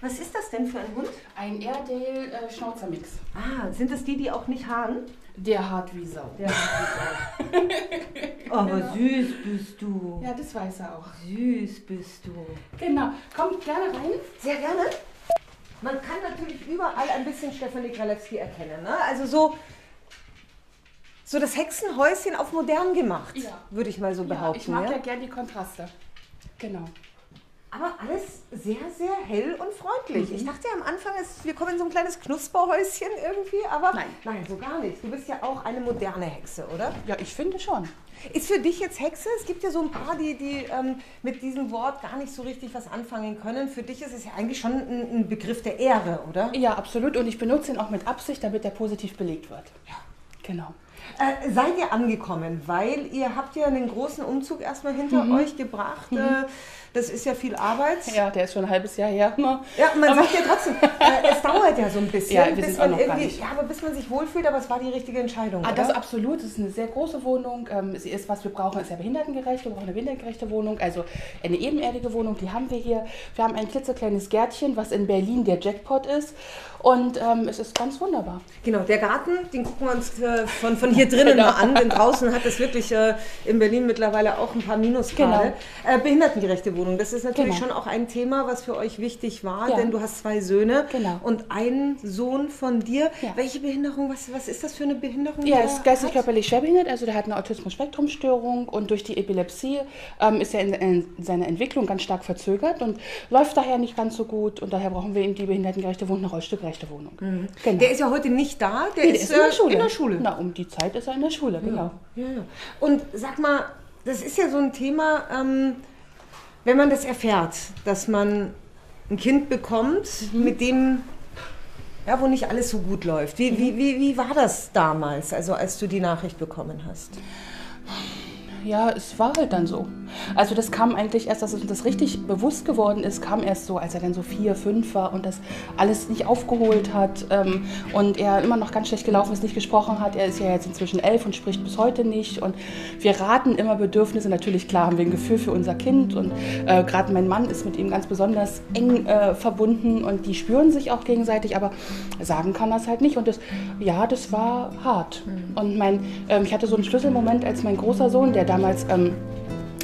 Was ist das denn für ein Hund? Ein Airedale-Schnauzermix. Ah, sind es die, die auch nicht haaren? Der hart wie Sau. Der hart wie Sau. Aber genau. Süß bist du. Ja, das weiß er auch. Süß bist du. Genau. Kommt gerne rein. Sehr gerne. Man kann natürlich überall ein bisschen Stefanie Gralewski erkennen, ne? Also so das Hexenhäuschen auf modern gemacht, ja, würde ich mal so behaupten. Ich mag ja gerne die Kontraste. Genau. Aber alles sehr, sehr hell und freundlich. Mhm. Ich dachte ja am Anfang, wir kommen in so ein kleines Knusperhäuschen irgendwie, aber nein, so gar nicht. Du bist ja auch eine moderne Hexe, oder? Ja, ich finde schon. Ist für dich jetzt Hexe? Es gibt ja so ein paar, die mit diesem Wort gar nicht so richtig was anfangen können. Für dich ist es ja eigentlich schon ein Begriff der Ehre, oder? Ja, absolut. Und ich benutze ihn auch mit Absicht, damit er positiv belegt wird. Ja, genau. Seid ihr angekommen, weil ihr habt ja einen großen Umzug erstmal hinter euch gebracht. Das ist ja viel Arbeit. Ja, der ist schon ein halbes Jahr her. Ja, man sagt ja trotzdem, es dauert ja so ein bisschen, ja, bis man sich wohlfühlt, aber es war die richtige Entscheidung, oder? Das absolut, es ist eine sehr große Wohnung. Sie ist, was wir brauchen, ist ja behindertengerecht. Wir brauchen eine behindertengerechte Wohnung, also eine ebenerdige Wohnung, die haben wir hier. Wir haben ein klitzekleines Gärtchen, was in Berlin der Jackpot ist. Und es ist ganz wunderbar. Genau, der Garten, den gucken wir uns von hier drinnen mal an, denn draußen hat es wirklich in Berlin mittlerweile auch ein paar Minusgrade. Genau. Behindertengerechte Wohnung, das ist natürlich schon auch ein Thema, was für euch wichtig war, denn du hast zwei Söhne und einen Sohn von dir. Ja. Welche Behinderung, was ist das für eine Behinderung? Ja, er ist geistig körperlich schwerbehindert, also der hat eine Autismus-Spektrum-Störung und durch die Epilepsie ist er in seiner Entwicklung ganz stark verzögert und läuft daher nicht ganz so gut und daher brauchen wir eben die behindertengerechte Wohnung, eine rollstuhlgerechte Wohnung. Mhm. Genau. Der ist ja heute nicht da, der ist in der Schule. Na, um die Zeit ist er in der Schule, genau. Ja, ja. Und sag mal, das ist ja so ein Thema, wenn man das erfährt, dass man ein Kind bekommt, mit dem, wo nicht alles so gut läuft. Wie war das damals, also als du die Nachricht bekommen hast? Ja, es war halt dann so. Also das kam eigentlich erst, dass uns das richtig bewusst geworden ist, kam erst so, als er dann so 4, 5 war und das alles nicht aufgeholt hat und er immer noch ganz schlecht gelaufen ist, nicht gesprochen hat. Er ist ja jetzt inzwischen 11 und spricht bis heute nicht und wir raten immer Bedürfnisse. Natürlich, klar, haben wir ein Gefühl für unser Kind und gerade mein Mann ist mit ihm ganz besonders eng verbunden und die spüren sich auch gegenseitig, aber sagen kann das halt nicht und das war hart. Und ich hatte so einen Schlüsselmoment, als mein großer Sohn, der damals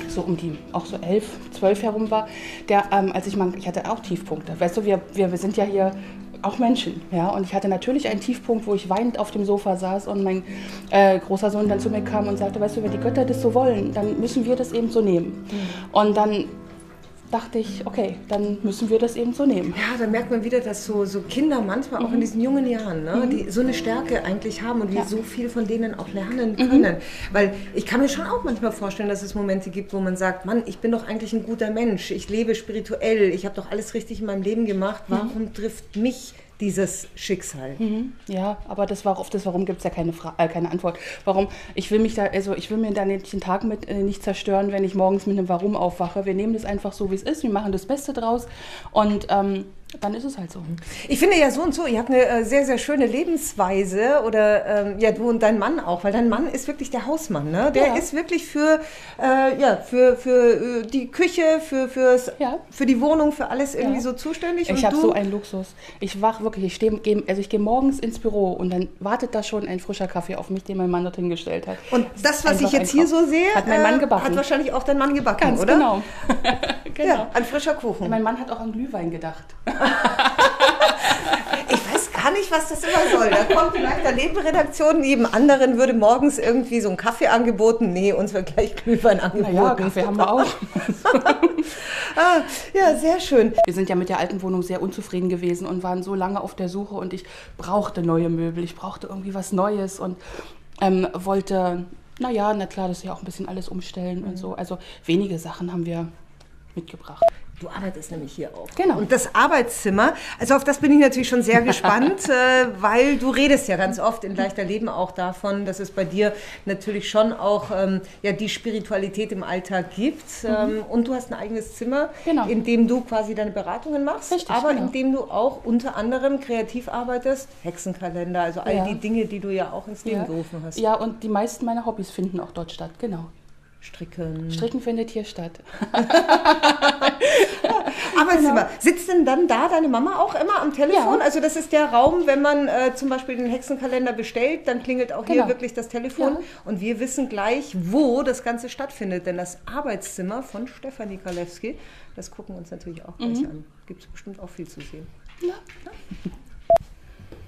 so um die, auch so 11, 12 herum war, der, ich hatte auch Tiefpunkte. Weißt du, wir sind ja hier auch Menschen, ja, und ich hatte natürlich einen Tiefpunkt, wo ich weinend auf dem Sofa saß und mein großer Sohn dann zu mir kam und sagte, weißt du, wenn die Götter das so wollen, dann müssen wir das eben so nehmen. Und dann dachte ich, okay, dann müssen wir das eben so nehmen. Ja, da merkt man wieder, dass so Kinder manchmal auch in diesen jungen Jahren, ne, die so eine Stärke eigentlich haben und wir so viel von denen auch lernen können. Weil ich kann mir schon auch manchmal vorstellen, dass es Momente gibt, wo man sagt, Mann, ich bin doch eigentlich ein guter Mensch, ich lebe spirituell, ich habe doch alles richtig in meinem Leben gemacht, warum trifft mich dieses Schicksal? Ja, aber das war auf das Warum gibt es ja keine Antwort. Warum? Ich will mir da nicht den Tag mit nicht zerstören, wenn ich morgens mit einem Warum aufwache. Wir nehmen das einfach so, wie es ist, wir machen das Beste draus und dann ist es halt so. Ich finde ja so und so, ihr habt eine sehr, sehr schöne Lebensweise oder du und dein Mann auch, weil dein Mann ist wirklich der Hausmann, ne? Der ist wirklich für die Küche, für die Wohnung, für alles irgendwie so zuständig. Ich habe so einen Luxus. Ich wache wirklich, ich gehe morgens ins Büro und dann wartet da schon ein frischer Kaffee auf mich, den mein Mann dort hingestellt hat. Und das, was ich jetzt hier so sehe, hat mein Mann gebacken. Hat wahrscheinlich auch dein Mann gebacken, ganz oder? Genau. Ja, ein frischer Kuchen. Mein Mann hat auch an Glühwein gedacht. Ich weiß gar nicht, was das immer soll. Da kommt vielleicht der Nebenredaktion, jedem anderen würde morgens irgendwie so ein Kaffee angeboten. Nee, uns wird gleich Glühwein angeboten. Ja, Kaffee haben wir auch. Ja, sehr schön. Wir sind ja mit der alten Wohnung sehr unzufrieden gewesen und waren so lange auf der Suche und ich brauchte neue Möbel, ich brauchte irgendwie was Neues und wollte, das ist ja auch ein bisschen alles umstellen und so. Also wenige Sachen haben wir mitgebracht. Du arbeitest nämlich hier auch. Genau. Und das Arbeitszimmer, also auf das bin ich natürlich schon sehr gespannt, weil du redest ja ganz oft in Leichter Leben auch davon, dass es bei dir natürlich schon auch die Spiritualität im Alltag gibt. Und du hast ein eigenes Zimmer, in dem du quasi deine Beratungen machst, in dem du auch unter anderem kreativ arbeitest, Hexenkalender, also all die Dinge, die du ja auch ins Leben gerufen hast. Ja, und die meisten meiner Hobbys finden auch dort statt, genau. Stricken. Stricken findet hier statt. Aber genau. Sitzt denn dann da deine Mama auch immer am Telefon? Ja. Also das ist der Raum, wenn man zum Beispiel den Hexenkalender bestellt, dann klingelt auch genau. Hier wirklich das Telefon. Ja. Und wir wissen gleich, wo das Ganze stattfindet. Denn das Arbeitszimmer von Stefanie Gralewski, das gucken wir uns natürlich auch gleich an. Gibt es bestimmt auch viel zu sehen. Ja. Ja.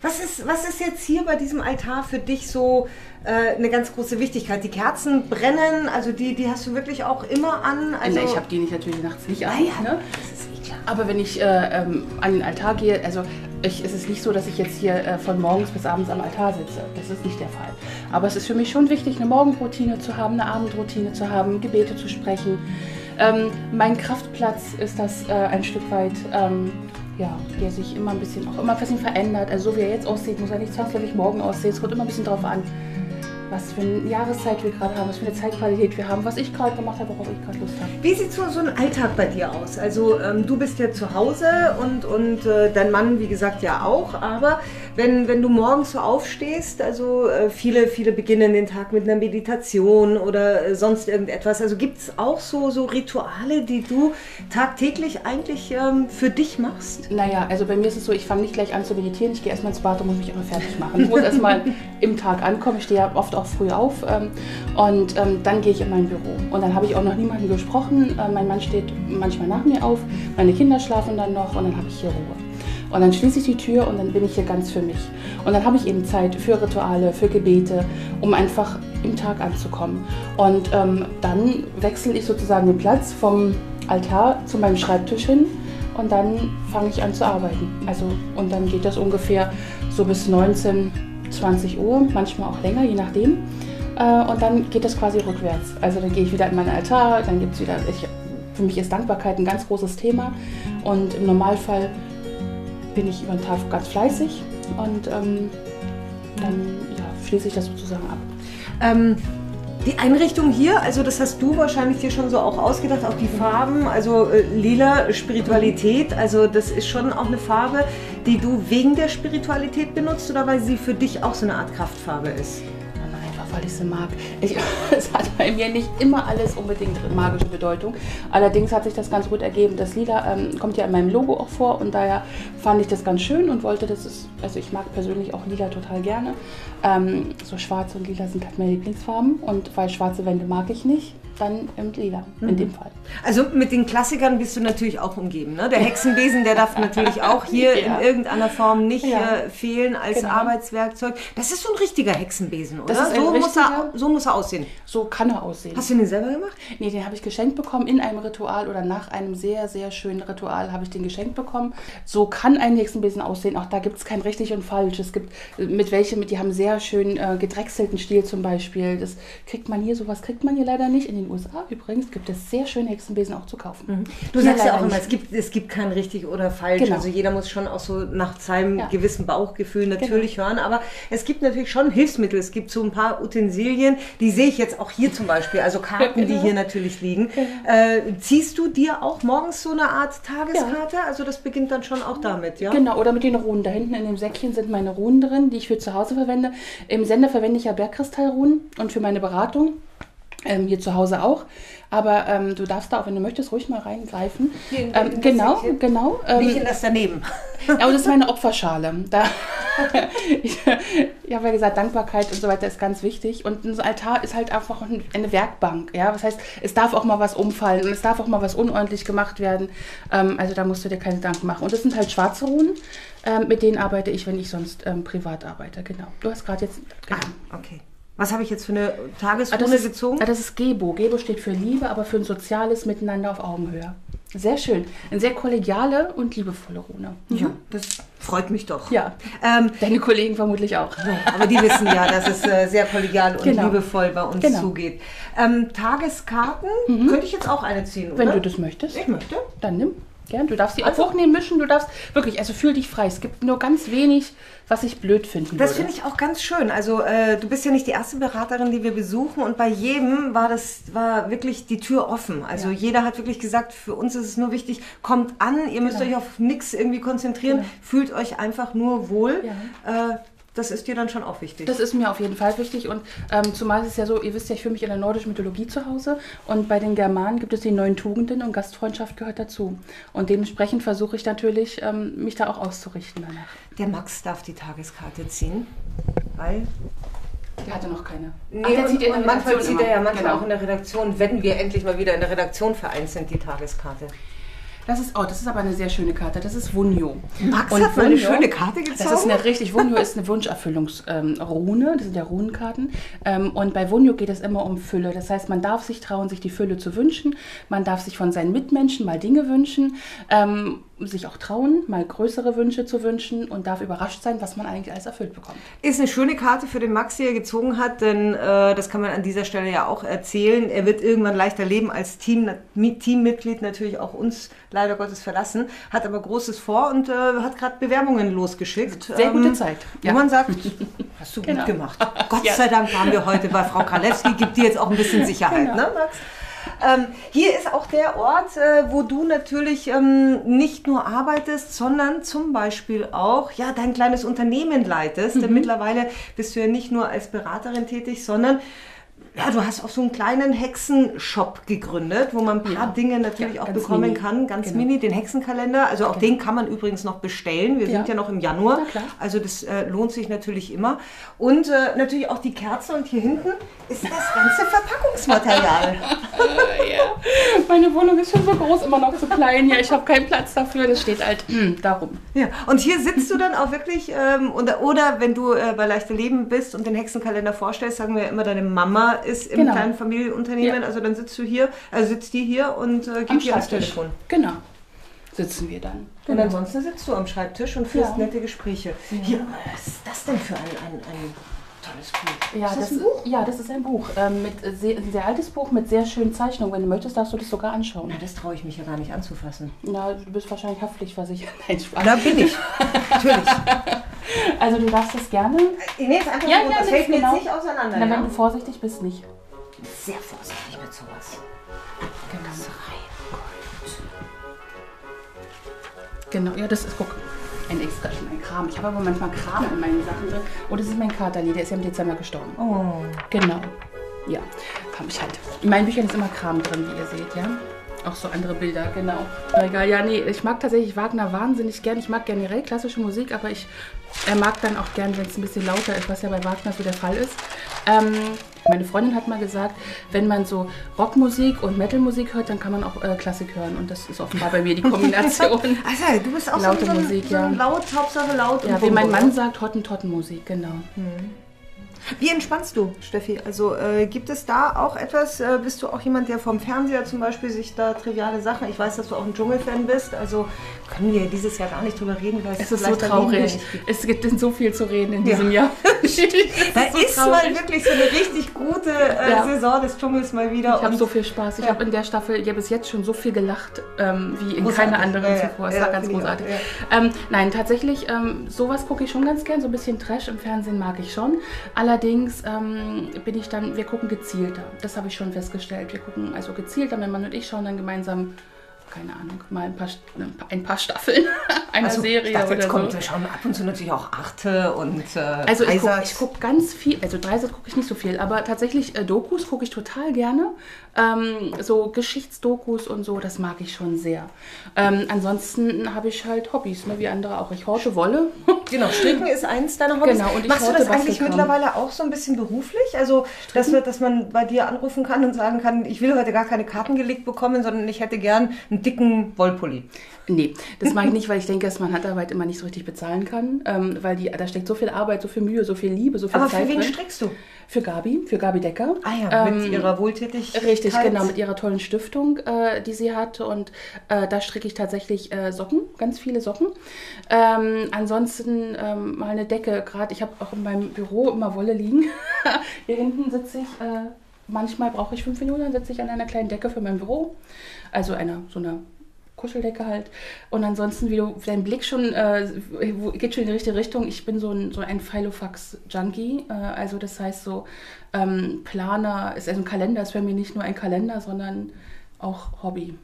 Was ist jetzt hier bei diesem Altar für dich so eine ganz große Wichtigkeit? Die Kerzen brennen, also die hast du wirklich auch immer an. Also ich habe die natürlich nachts nicht an. Ja, ne? Das ist eh klar. Aber wenn ich an den Altar gehe, also es ist nicht so, dass ich jetzt hier von morgens bis abends am Altar sitze. Das ist nicht der Fall. Aber es ist für mich schon wichtig, eine Morgenroutine zu haben, eine Abendroutine zu haben, Gebete zu sprechen. Mein Kraftplatz ist das ein Stück weit... Ja, der sich immer ein bisschen, verändert. Also so wie er jetzt aussieht, muss er nicht zwangsläufig morgen aussehen. Es kommt immer ein bisschen drauf an, was für eine Jahreszeit wir gerade haben, was für eine Zeitqualität wir haben, was ich gerade gemacht habe, worauf ich gerade Lust habe. Wie sieht so ein Alltag bei dir aus? Also du bist ja zu Hause und dein Mann, wie gesagt, ja auch. Aber wenn du morgens so aufstehst, also viele beginnen den Tag mit einer Meditation oder sonst irgendetwas. Also gibt es auch so Rituale, die du tagtäglich eigentlich für dich machst? Naja, also bei mir ist es so, ich fange nicht gleich an zu meditieren. Ich gehe erstmal ins Bad und muss mich immer fertig machen. Ich muss erstmal im Tag ankommen. Ich stehe ja oft auch früh auf und dann gehe ich in mein Büro. Und dann habe ich auch noch niemanden gesprochen. Mein Mann steht manchmal nach mir auf, meine Kinder schlafen dann noch und dann habe ich hier Ruhe. Und dann schließe ich die Tür und dann bin ich hier ganz für mich. Und dann habe ich eben Zeit für Rituale, für Gebete, um einfach im Tag anzukommen. Und dann wechsle ich sozusagen den Platz vom Altar zu meinem Schreibtisch hin und dann fange ich an zu arbeiten. Also, und dann geht das ungefähr so bis 19, 20 Uhr, manchmal auch länger, je nachdem. Und dann geht das quasi rückwärts. Also dann gehe ich wieder in meinen Altar, dann gibt es wieder... Für mich ist Dankbarkeit ein ganz großes Thema. Und im Normalfall bin ich über den Tag ganz fleißig und dann schließe ich das sozusagen ab. Die Einrichtung hier, also das hast du wahrscheinlich dir schon so auch ausgedacht, auch die Farben, also lila Spiritualität, also das ist schon auch eine Farbe, die du wegen der Spiritualität benutzt oder weil sie für dich auch so eine Art Kraftfarbe ist? Weil ich sie mag. Es hat bei mir nicht immer alles unbedingt magische Bedeutung. Allerdings hat sich das ganz gut ergeben. Das Lila kommt ja in meinem Logo auch vor und daher fand ich das ganz schön und wollte, dass es, also ich mag persönlich auch Lila total gerne. So schwarz und Lila sind halt meine Lieblingsfarben und weil schwarze Wände mag ich nicht. Dann mit Lila, in dem Fall. Also mit den Klassikern bist du natürlich auch umgeben. Ne? Der Hexenbesen, der darf natürlich auch hier in irgendeiner Form nicht fehlen als Arbeitswerkzeug. Das ist so ein richtiger Hexenbesen, oder? Das ist so muss er aussehen. So kann er aussehen. Hast du den selber gemacht? Nee, den habe ich geschenkt bekommen in einem Ritual oder nach einem sehr, sehr schönen Ritual habe ich den geschenkt bekommen. So kann ein Hexenbesen aussehen. Auch da gibt es kein richtig und falsch. Es gibt die haben sehr schön gedrechselten Stiel zum Beispiel. Das kriegt man hier, sowas kriegt man hier leider nicht. In den USA übrigens gibt es sehr schöne Hexenbesen auch zu kaufen. Du sagst ja auch immer, es gibt kein richtig oder falsch. Genau. Also jeder muss schon auch so nach seinem gewissen Bauchgefühl natürlich hören. Aber es gibt natürlich schon Hilfsmittel. Es gibt so ein paar Utensilien, die sehe ich jetzt auch hier zum Beispiel. Also Karten, die hier natürlich liegen. Ziehst du dir auch morgens so eine Art Tageskarte? Also das beginnt dann schon auch damit, ja? Genau, oder mit den Runen. Da hinten in dem Säckchen sind meine Runen drin, die ich für zu Hause verwende. Im Sender verwende ich ja Bergkristallrunen und für meine Beratung. Hier zu Hause auch, aber du darfst da auch, wenn du möchtest, ruhig mal reingreifen. Genau. Wie das daneben? Aber das ist meine Opferschale. Ich habe ja gesagt, Dankbarkeit und so weiter ist ganz wichtig und ein Altar ist halt einfach eine Werkbank. Ja? Das heißt, es darf auch mal was umfallen und es darf auch mal was unordentlich gemacht werden. Also da musst du dir keine Gedanken machen. Und das sind halt schwarze Runen, mit denen arbeite ich, wenn ich sonst privat arbeite. Genau. Du hast gerade jetzt... Genau. Ah, okay. Was habe ich jetzt für eine Tagesrunde gezogen? Das ist Gebo. Gebo steht für Liebe, aber für ein soziales Miteinander auf Augenhöhe. Sehr schön. Eine sehr kollegiale und liebevolle Rune. Ja, das freut mich doch. Ja, deine Kollegen vermutlich auch. Aber die wissen ja, dass es sehr kollegial und liebevoll bei uns zugeht. Tageskarten könnte ich jetzt auch eine ziehen, oder? Wenn du das möchtest. Ich möchte. Dann nimm. Gern. Du darfst die auch hochnehmen, mischen, du darfst wirklich, also fühl dich frei. Es gibt nur ganz wenig, was ich blöd finden würde. Das finde ich auch ganz schön. Also du bist ja nicht die erste Beraterin, die wir besuchen und bei jedem war wirklich die Tür offen. Also jeder hat wirklich gesagt, für uns ist es nur wichtig, kommt an, ihr müsst euch auf nichts irgendwie konzentrieren, fühlt euch einfach nur wohl. Das ist dir dann schon auch wichtig? Das ist mir auf jeden Fall wichtig und zumal es ist ja so, ihr wisst ja, ich fühle mich in der nordischen Mythologie zu Hause und bei den Germanen gibt es die 9 Tugenden und Gastfreundschaft gehört dazu. Und dementsprechend versuche ich natürlich, mich da auch auszurichten danach. Der Max darf die Tageskarte ziehen, weil... Der hatte noch keine. Nee, ach, der zieht in der Redaktion manchmal zieht er ja manchmal auch in der Redaktion, wenn wir endlich mal wieder in der Redaktion vereint sind, die Tageskarte. Das ist, oh, das ist aber eine sehr schöne Karte. Das ist Wunjo. Max und hat mal eine schöne Karte gezogen. Das ist eine richtig, Wunjo ist eine Wunscherfüllungsrune. Das sind ja Runenkarten. Und bei Wunjo geht es immer um Fülle. Das heißt, man darf sich trauen, sich die Fülle zu wünschen. Man darf sich von seinen Mitmenschen mal Dinge wünschen. Sich auch trauen, mal größere Wünsche zu wünschen und darf überrascht sein, was man eigentlich alles erfüllt bekommt. Ist eine schöne Karte für den Max, die er gezogen hat, denn das kann man an dieser Stelle ja auch erzählen. Er wird irgendwann leichter leben als Teammitglied, natürlich auch uns leider Gottes verlassen, hat aber Großes vor und hat gerade Bewerbungen losgeschickt. Sehr gute Zeit. Ja. Wo man sagt, hast du genau. gut gemacht. Gott sei Dank waren wir heute bei Frau Gralewski, gibt dir jetzt auch ein bisschen Sicherheit, genau. ne, Max? Hier ist auch der Ort, wo du natürlich nicht nur arbeitest, sondern zum Beispiel auch ja, dein kleines Unternehmen leitest. Mhm. Denn mittlerweile bist du ja nicht nur als Beraterin tätig, sondern ja, du hast auch so einen kleinen Hexenshop gegründet, wo man ein paar ja. Dinge natürlich ja, auch bekommen mini. Kann. Ganz genau. mini, den Hexenkalender. Also auch genau. den kann man übrigens noch bestellen. Wir ja. sind ja noch im Januar. Also das lohnt sich natürlich immer. Und natürlich auch die Kerzen. Und hier hinten ist das ganze Verpackungsmaterial. Yeah. Meine Wohnung ist schon so groß, immer noch zu klein. Ja, ich habe keinen Platz dafür. Das steht halt darum. Ja. Und hier sitzt du dann auch wirklich, oder wenn du bei Leichter Leben bist und den Hexenkalender vorstellst, sagen wir ja immer, deine Mama ist im genau. kleinen Familienunternehmen, ja. also dann sitzt du hier, also sitzt die hier und geht hier ans Telefon. Genau, sitzen wir dann. Und ansonsten sitzt du am Schreibtisch und führst ja. nette Gespräche. Ja. Hier, was ist das denn für ein tolles Buch? Ja, ist das ein Buch? Ja, das ist ein Buch. Ein sehr altes Buch mit sehr schönen Zeichnungen. Wenn du möchtest, darfst du das sogar anschauen. Na, das traue ich mich ja gar nicht anzufassen. Na, du bist wahrscheinlich haftpflichtversichert. Nein, Spaß. Da bin ich. Natürlich. Also du darfst das gerne. Ich nehme es einfach ja, so, ja, das fällt mir genau. jetzt nicht auseinander. Na, ja. Wenn du vorsichtig bist, nicht. Ich bin sehr vorsichtig mit sowas. Genau. Das Reingold. Genau, ja, das ist, guck, ein extra schon ein Kram. Ich habe aber manchmal Kram in meinen Sachen drin. Oh, das ist mein Katerli, der ist ja im Dezember gestorben. Oh. Genau. Ja, habe ich halt. In meinen Büchern ist immer Kram drin, wie ihr seht, ja. Auch so andere Bilder, genau. Egal, ja, nee, ich mag tatsächlich Wagner wahnsinnig gern. Ich mag generell klassische Musik, aber ich mag dann auch gern, wenn es ein bisschen lauter ist, was ja bei Wagner so der Fall ist. Meine Freundin hat mal gesagt, wenn man so Rockmusik und Metalmusik hört, dann kann man auch Klassik hören. Und das ist offenbar bei mir die Kombination. Also, du bist auch laute so, Musik, so laut, Hauptsache laut. Ja, und wie mein Mann sagt, Hottentottenmusik, genau. Mhm. Wie entspannst du, Steffi? Also gibt es da auch etwas, bist du auch jemand, der vom Fernseher zum Beispiel sich da triviale Sachen, ich weiß, dass du auch ein Dschungelfan bist, also können wir dieses Jahr gar nicht drüber reden, weil es ist so traurig. Es gibt so viel zu reden in diesem Jahr. Da ist mal wirklich so eine richtig gute Saison des Dschungels mal wieder. Ich habe so viel Spaß. Ich habe in der Staffel ja bis jetzt schon so viel gelacht, wie in keiner anderen zuvor. Es war ganz großartig. Nein, tatsächlich, sowas gucke ich schon ganz gern, so ein bisschen Trash im Fernsehen mag ich schon. Allerdings bin ich dann, wir gucken gezielter, das habe ich schon festgestellt, wir gucken also gezielter, mein Mann und ich schauen dann gemeinsam, keine Ahnung, mal ein paar Staffeln einer also, Serie dachte, oder jetzt kommt, so. Wir schauen ab und zu natürlich auch Arte und also ich guck ganz viel, also Dreisat gucke ich nicht so viel, aber tatsächlich Dokus gucke ich total gerne, so Geschichtsdokus und so, das mag ich schon sehr. Ansonsten habe ich halt Hobbys, ne, wie andere auch, ich horte Wolle. Genau, Stricken ist eins deiner Hobbys. Genau, und ich machst du das eigentlich mittlerweile auch so ein bisschen beruflich? Also, dass man bei dir anrufen kann und sagen kann, ich will heute gar keine Karten gelegt bekommen, sondern ich hätte gern einen dicken Wollpulli. Nee, das mache ich nicht, weil ich denke, dass man Handarbeit immer nicht so richtig bezahlen kann, weil da steckt so viel Arbeit, so viel Mühe, so viel Liebe, so viel Zeit. Aber für wen strickst du? Für Gabi Decker. Ah ja, mit ihrer Wohltätigkeit. Richtig, genau, mit ihrer tollen Stiftung, die sie hat. Und da stricke ich tatsächlich Socken, ganz viele Socken. Ansonsten mal eine Decke. Gerade, ich habe auch in meinem Büro immer Wolle liegen. Hier hinten sitze ich, manchmal brauche ich 5 Minuten, dann sitze ich an einer kleinen Decke für mein Büro. Also so eine Kuscheldecke halt. Und ansonsten, wie du, dein Blick schon geht schon in die richtige Richtung. Ich bin so ein Filofax-Junkie. Also das heißt so, Planer, ist also ein Kalender, ist für mich nicht nur ein Kalender, sondern auch Hobby.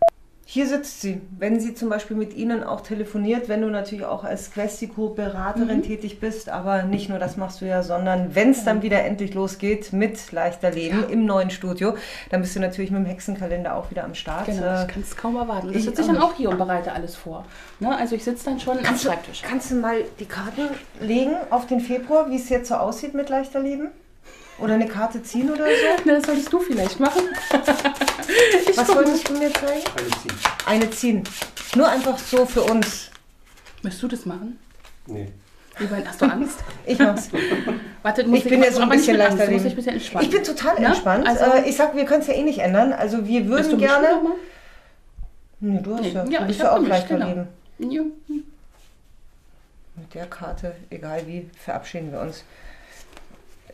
Hier sitzt sie, wenn sie zum Beispiel mit Ihnen auch telefoniert, wenn du natürlich auch als Questico-Beraterin tätig bist, aber nicht nur das machst du ja, sondern wenn es dann wieder endlich losgeht mit Leichter Leben im neuen Studio, dann bist du natürlich mit dem Hexenkalender auch wieder am Start. Genau, ich kann es kaum erwarten. Ich sitze dann auch hier und bereite alles vor. Ne? Also ich sitze dann schon am Schreibtisch. Kannst du mal die Karten legen auf den Februar, wie es jetzt so aussieht mit Leichter Leben? Oder eine Karte ziehen oder so? Na, das solltest du vielleicht machen. Was wolltest du mir zeigen? Eine ziehen. Nur einfach so für uns. Möchtest du das machen? Nee. Hast du Angst? Ich mach's. Warte, ich bin ja so ein bisschen leichter. Ich bin total entspannt. Also, ich sag, wir können es ja eh nicht ändern. Also wir würden gerne... Nee, du hast ja. Du bist ja auch leichter leben. Ja. Mit der Karte, egal wie, verabschieden wir uns.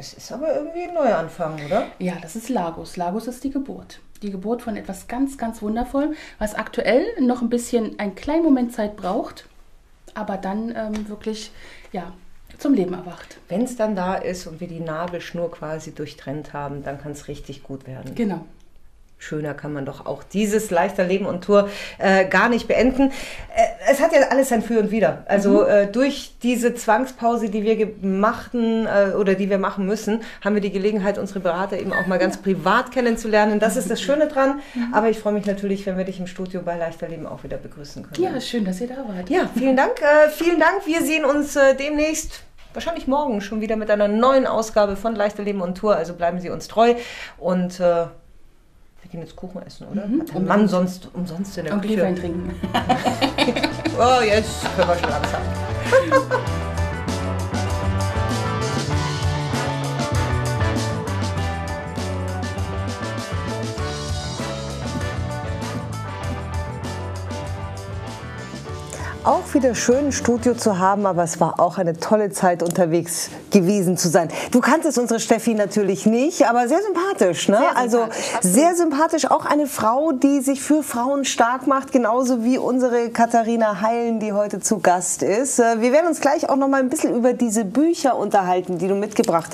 Es ist aber irgendwie ein Neuanfang, oder? Ja, das ist Lagos. Lagos ist die Geburt. Die Geburt von etwas ganz, ganz Wundervollem, was aktuell noch ein bisschen einen kleinen Moment Zeit braucht, aber dann wirklich zum Leben erwacht. Wenn es dann da ist und wir die Nabelschnur quasi durchtrennt haben, dann kann es richtig gut werden. Genau. Schöner kann man doch auch dieses Leichter Leben und Tour gar nicht beenden. Es hat ja alles sein Für und Wider. Also durch diese Zwangspause, die wir machten oder die wir machen müssen, haben wir die Gelegenheit, unsere Berater eben auch mal ganz privat kennenzulernen. Das ist das Schöne dran. Aber ich freue mich natürlich, wenn wir dich im Studio bei Leichter Leben auch wieder begrüßen können. Ja, schön, dass ihr da wart. Ja, vielen Dank. Vielen Dank. Wir sehen uns demnächst. Wahrscheinlich morgen schon wieder mit einer neuen Ausgabe von Leichter Leben und Tour. Also bleiben Sie uns treu und... wir gehen jetzt Kuchen essen, oder? Hat der Mann sonst umsonst in der Küche? Und Glühwein trinken. Oh, jetzt können wir schon langsam. Auch wieder schön, Studio zu haben, aber es war auch eine tolle Zeit, unterwegs gewesen zu sein. Du kanntest unsere Steffi natürlich nicht, aber sehr sympathisch, ne? Sehr sympathisch, auch eine Frau, die sich für Frauen stark macht, genauso wie unsere Katharina Heilen, die heute zu Gast ist. Wir werden uns gleich auch noch mal ein bisschen über diese Bücher unterhalten, die du mitgebracht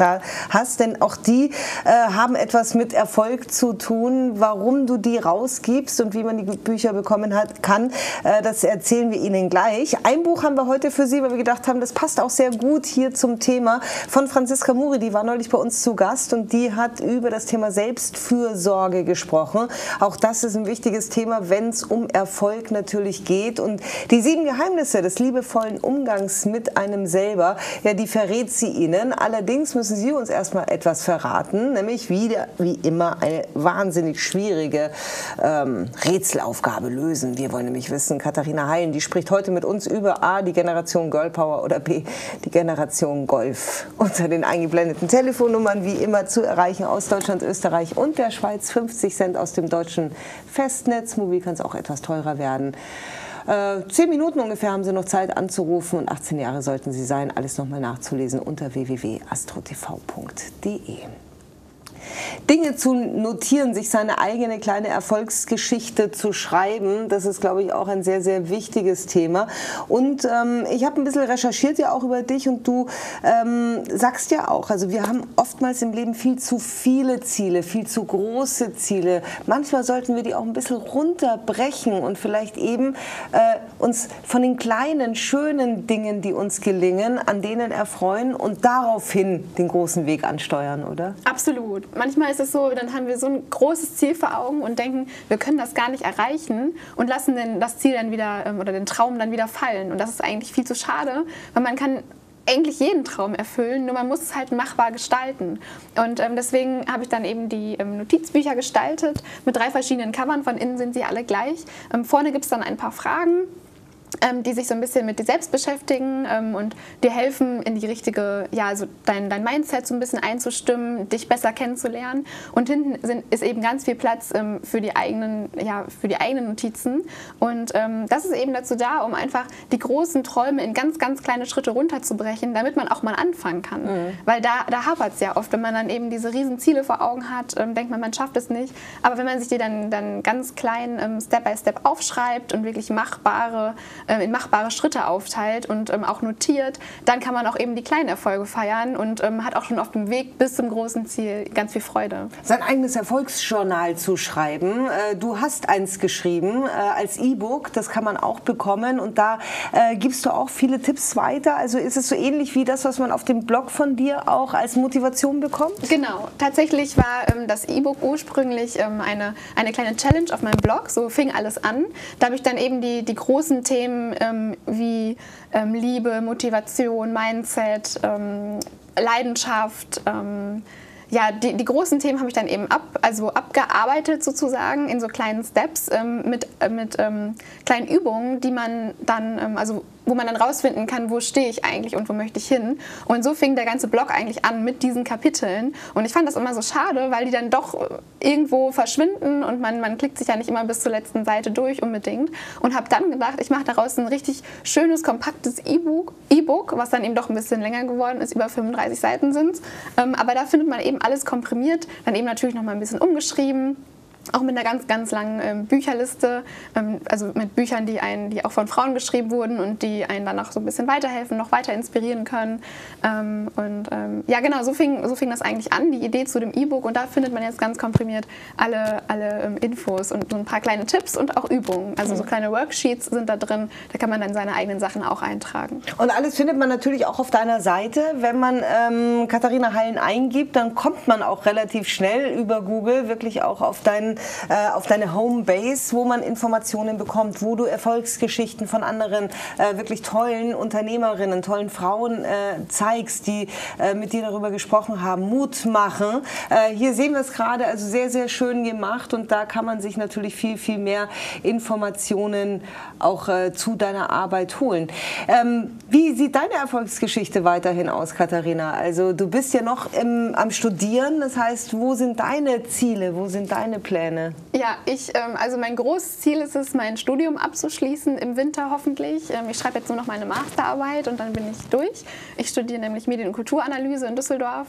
hast, denn auch die haben etwas mit Erfolg zu tun. Warum du die rausgibst und wie man die Bücher bekommen kann, das erzählen wir Ihnen gleich. Ein Buch haben wir heute für Sie, weil wir gedacht haben, das passt auch sehr gut hier zum Thema, von Franziska Muri, die war neulich bei uns zu Gast und die hat über das Thema Selbstfürsorge gesprochen. Auch das ist ein wichtiges Thema, wenn es um Erfolg natürlich geht, und die 7 Geheimnisse des liebevollen Umgangs mit einem selber, ja, die verrät sie Ihnen. Allerdings müssen Sie uns erstmal etwas verraten, nämlich wieder wie immer eine wahnsinnig schwierige Rätselaufgabe lösen. Wir wollen nämlich wissen, Katharina Heilen, die spricht heute mit uns über A, die Generation Girl Power, oder B, die Generation Golf. Unter den eingeblendeten Telefonnummern wie immer zu erreichen aus Deutschland, Österreich und der Schweiz. 50 Cent aus dem deutschen Festnetz. Mobil kann es auch etwas teurer werden. 10 Minuten ungefähr haben Sie noch Zeit anzurufen und 18 Jahre sollten Sie sein. Alles nochmal nachzulesen unter www.astrotv.de. Dinge zu notieren, sich seine eigene kleine Erfolgsgeschichte zu schreiben, das ist, glaube ich, auch ein sehr, sehr wichtiges Thema. Und ich habe ein bisschen recherchiert ja auch über dich, und du sagst ja auch, also wir haben oftmals im Leben viel zu viele Ziele, viel zu große Ziele. Manchmal sollten wir die auch ein bisschen runterbrechen und vielleicht eben uns von den kleinen, schönen Dingen, die uns gelingen, an denen erfreuen und daraufhin den großen Weg ansteuern, oder? Absolut. Manchmal ist es so, dann haben wir so ein großes Ziel vor Augen und denken, wir können das gar nicht erreichen und lassen dann das Ziel dann wieder oder den Traum dann wieder fallen. Und das ist eigentlich viel zu schade, weil man kann eigentlich jeden Traum erfüllen, nur man muss es halt machbar gestalten. Und deswegen habe ich dann eben die Notizbücher gestaltet mit 3 verschiedenen Covern. Von innen sind sie alle gleich. Vorne gibt es dann ein paar Fragen, die sich so ein bisschen mit dir selbst beschäftigen und dir helfen, in die richtige, also dein Mindset so ein bisschen einzustimmen, dich besser kennenzulernen. Und hinten ist eben ganz viel Platz für die eigenen Notizen. Und das ist eben dazu da, um einfach die großen Träume in ganz, ganz kleine Schritte runterzubrechen, damit man auch mal anfangen kann. Weil da hapert es ja oft, wenn man dann eben diese riesen Ziele vor Augen hat, denkt man, man schafft es nicht. Aber wenn man sich die dann ganz klein Step by Step aufschreibt und wirklich machbare in machbare Schritte aufteilt und auch notiert, dann kann man auch eben die kleinen Erfolge feiern und hat auch schon auf dem Weg bis zum großen Ziel ganz viel Freude. Sein eigenes Erfolgsjournal zu schreiben, du hast eins geschrieben als E-Book, das kann man auch bekommen und da gibst du auch viele Tipps weiter, also ist es so ähnlich wie das, was man auf dem Blog von dir auch als Motivation bekommt? Genau, tatsächlich war das E-Book ursprünglich eine kleine Challenge auf meinem Blog, so fing alles an, da habe ich dann eben die großen Themen wie Liebe, Motivation, Mindset, Leidenschaft, ja, die großen Themen habe ich dann eben abgearbeitet sozusagen in so kleinen Steps mit kleinen Übungen, die man dann, wo man dann rausfinden kann, wo stehe ich eigentlich und wo möchte ich hin. Und so fing der ganze Blog eigentlich an mit diesen Kapiteln. Und ich fand das immer so schade, weil die dann doch irgendwo verschwinden und man klickt sich ja nicht immer bis zur letzten Seite durch unbedingt. Und habe dann gedacht, ich mache daraus ein richtig schönes, kompaktes E-Book, was dann eben doch ein bisschen länger geworden ist, über 35 Seiten sind. Aber da findet man eben alles komprimiert, dann eben natürlich noch mal ein bisschen umgeschrieben. Auch mit einer ganz, ganz langen Bücherliste, also mit Büchern, die auch von Frauen geschrieben wurden und die einen danach so ein bisschen weiterhelfen, noch weiter inspirieren können. Ja, genau, so fing das eigentlich an, die Idee zu dem E-Book. Und da findet man jetzt ganz komprimiert alle Infos und so ein paar kleine Tipps und auch Übungen. Also so kleine Worksheets sind da drin, da kann man dann seine eigenen Sachen auch eintragen. Und alles findet man natürlich auch auf deiner Seite. Wenn man Katharina Heilen eingibt, dann kommt man auch relativ schnell über Google wirklich auch auf deine Homebase, wo man Informationen bekommt, wo du Erfolgsgeschichten von anderen wirklich tollen Unternehmerinnen, tollen Frauen zeigst, die mit dir darüber gesprochen haben, Mut machen. Hier sehen wir es gerade, also sehr, sehr schön gemacht und da kann man sich natürlich viel, viel mehr Informationen auch zu deiner Arbeit holen. Wie sieht deine Erfolgsgeschichte weiterhin aus, Katharina? Also du bist ja noch am Studieren, das heißt, wo sind deine Ziele, wo sind deine Pläne? Ja, also mein großes Ziel ist es, mein Studium abzuschließen im Winter hoffentlich. Ich schreibe jetzt nur noch meine Masterarbeit und dann bin ich durch. Ich studiere nämlich Medien- und Kulturanalyse in Düsseldorf.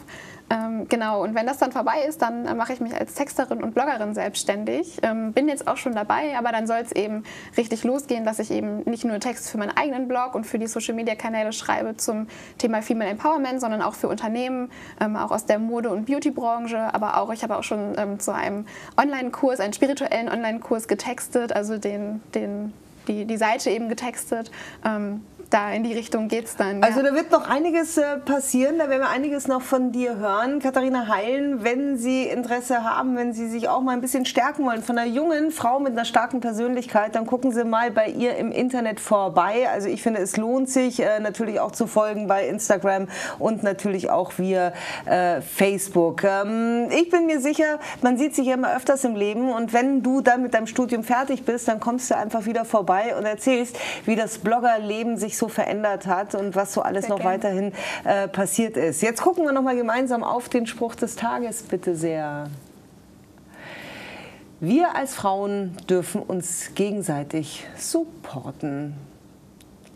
Genau, und wenn das dann vorbei ist, dann mache ich mich als Texterin und Bloggerin selbstständig. Bin jetzt auch schon dabei, aber dann soll es eben richtig losgehen, dass ich eben nicht nur Text für meinen eigenen Blog und für die Social-Media-Kanäle schreibe zum Thema Female Empowerment, sondern auch für Unternehmen, auch aus der Mode- und Beauty-Branche, aber auch, ich habe auch schon zu einem Online-Kurs, einen spirituellen Online-Kurs getextet, also die Seite eben getextet. Da in die Richtung geht es dann. Also ja, da wird noch einiges passieren, da werden wir einiges noch von dir hören. Katharina Heilen, wenn Sie Interesse haben, wenn Sie sich auch mal ein bisschen stärken wollen von einer jungen Frau mit einer starken Persönlichkeit, dann gucken Sie mal bei ihr im Internet vorbei. Also ich finde, es lohnt sich natürlich auch zu folgen bei Instagram und natürlich auch via Facebook. Ich bin mir sicher, man sieht sich ja immer öfters im Leben und wenn du dann mit deinem Studium fertig bist, dann kommst du einfach wieder vorbei und erzählst, wie das Bloggerleben sich so verändert hat und was so alles noch weiterhin passiert ist. Jetzt gucken wir noch mal gemeinsam auf den Spruch des Tages, bitte sehr. Wir als Frauen dürfen uns gegenseitig supporten.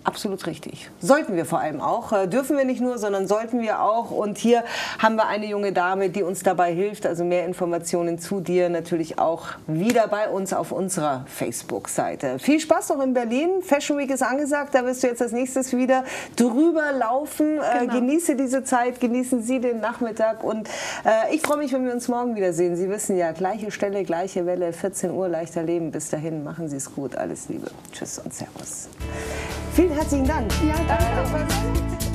Absolut richtig. Sollten wir vor allem auch. Dürfen wir nicht nur, sondern sollten wir auch. Und hier haben wir eine junge Dame, die uns dabei hilft. Also mehr Informationen zu dir natürlich auch wieder bei uns auf unserer Facebook-Seite. Viel Spaß noch in Berlin. Fashion Week ist angesagt. Da wirst du jetzt als nächstes wieder drüber laufen. Genau. Genieße diese Zeit. Genießen Sie den Nachmittag. Und ich freue mich, wenn wir uns morgen wiedersehen. Sie wissen ja, gleiche Stelle, gleiche Welle. 14 Uhr, leichter Leben. Bis dahin, machen Sie es gut. Alles Liebe. Tschüss und Servus. Vielen herzlichen Dank. Ja, danke.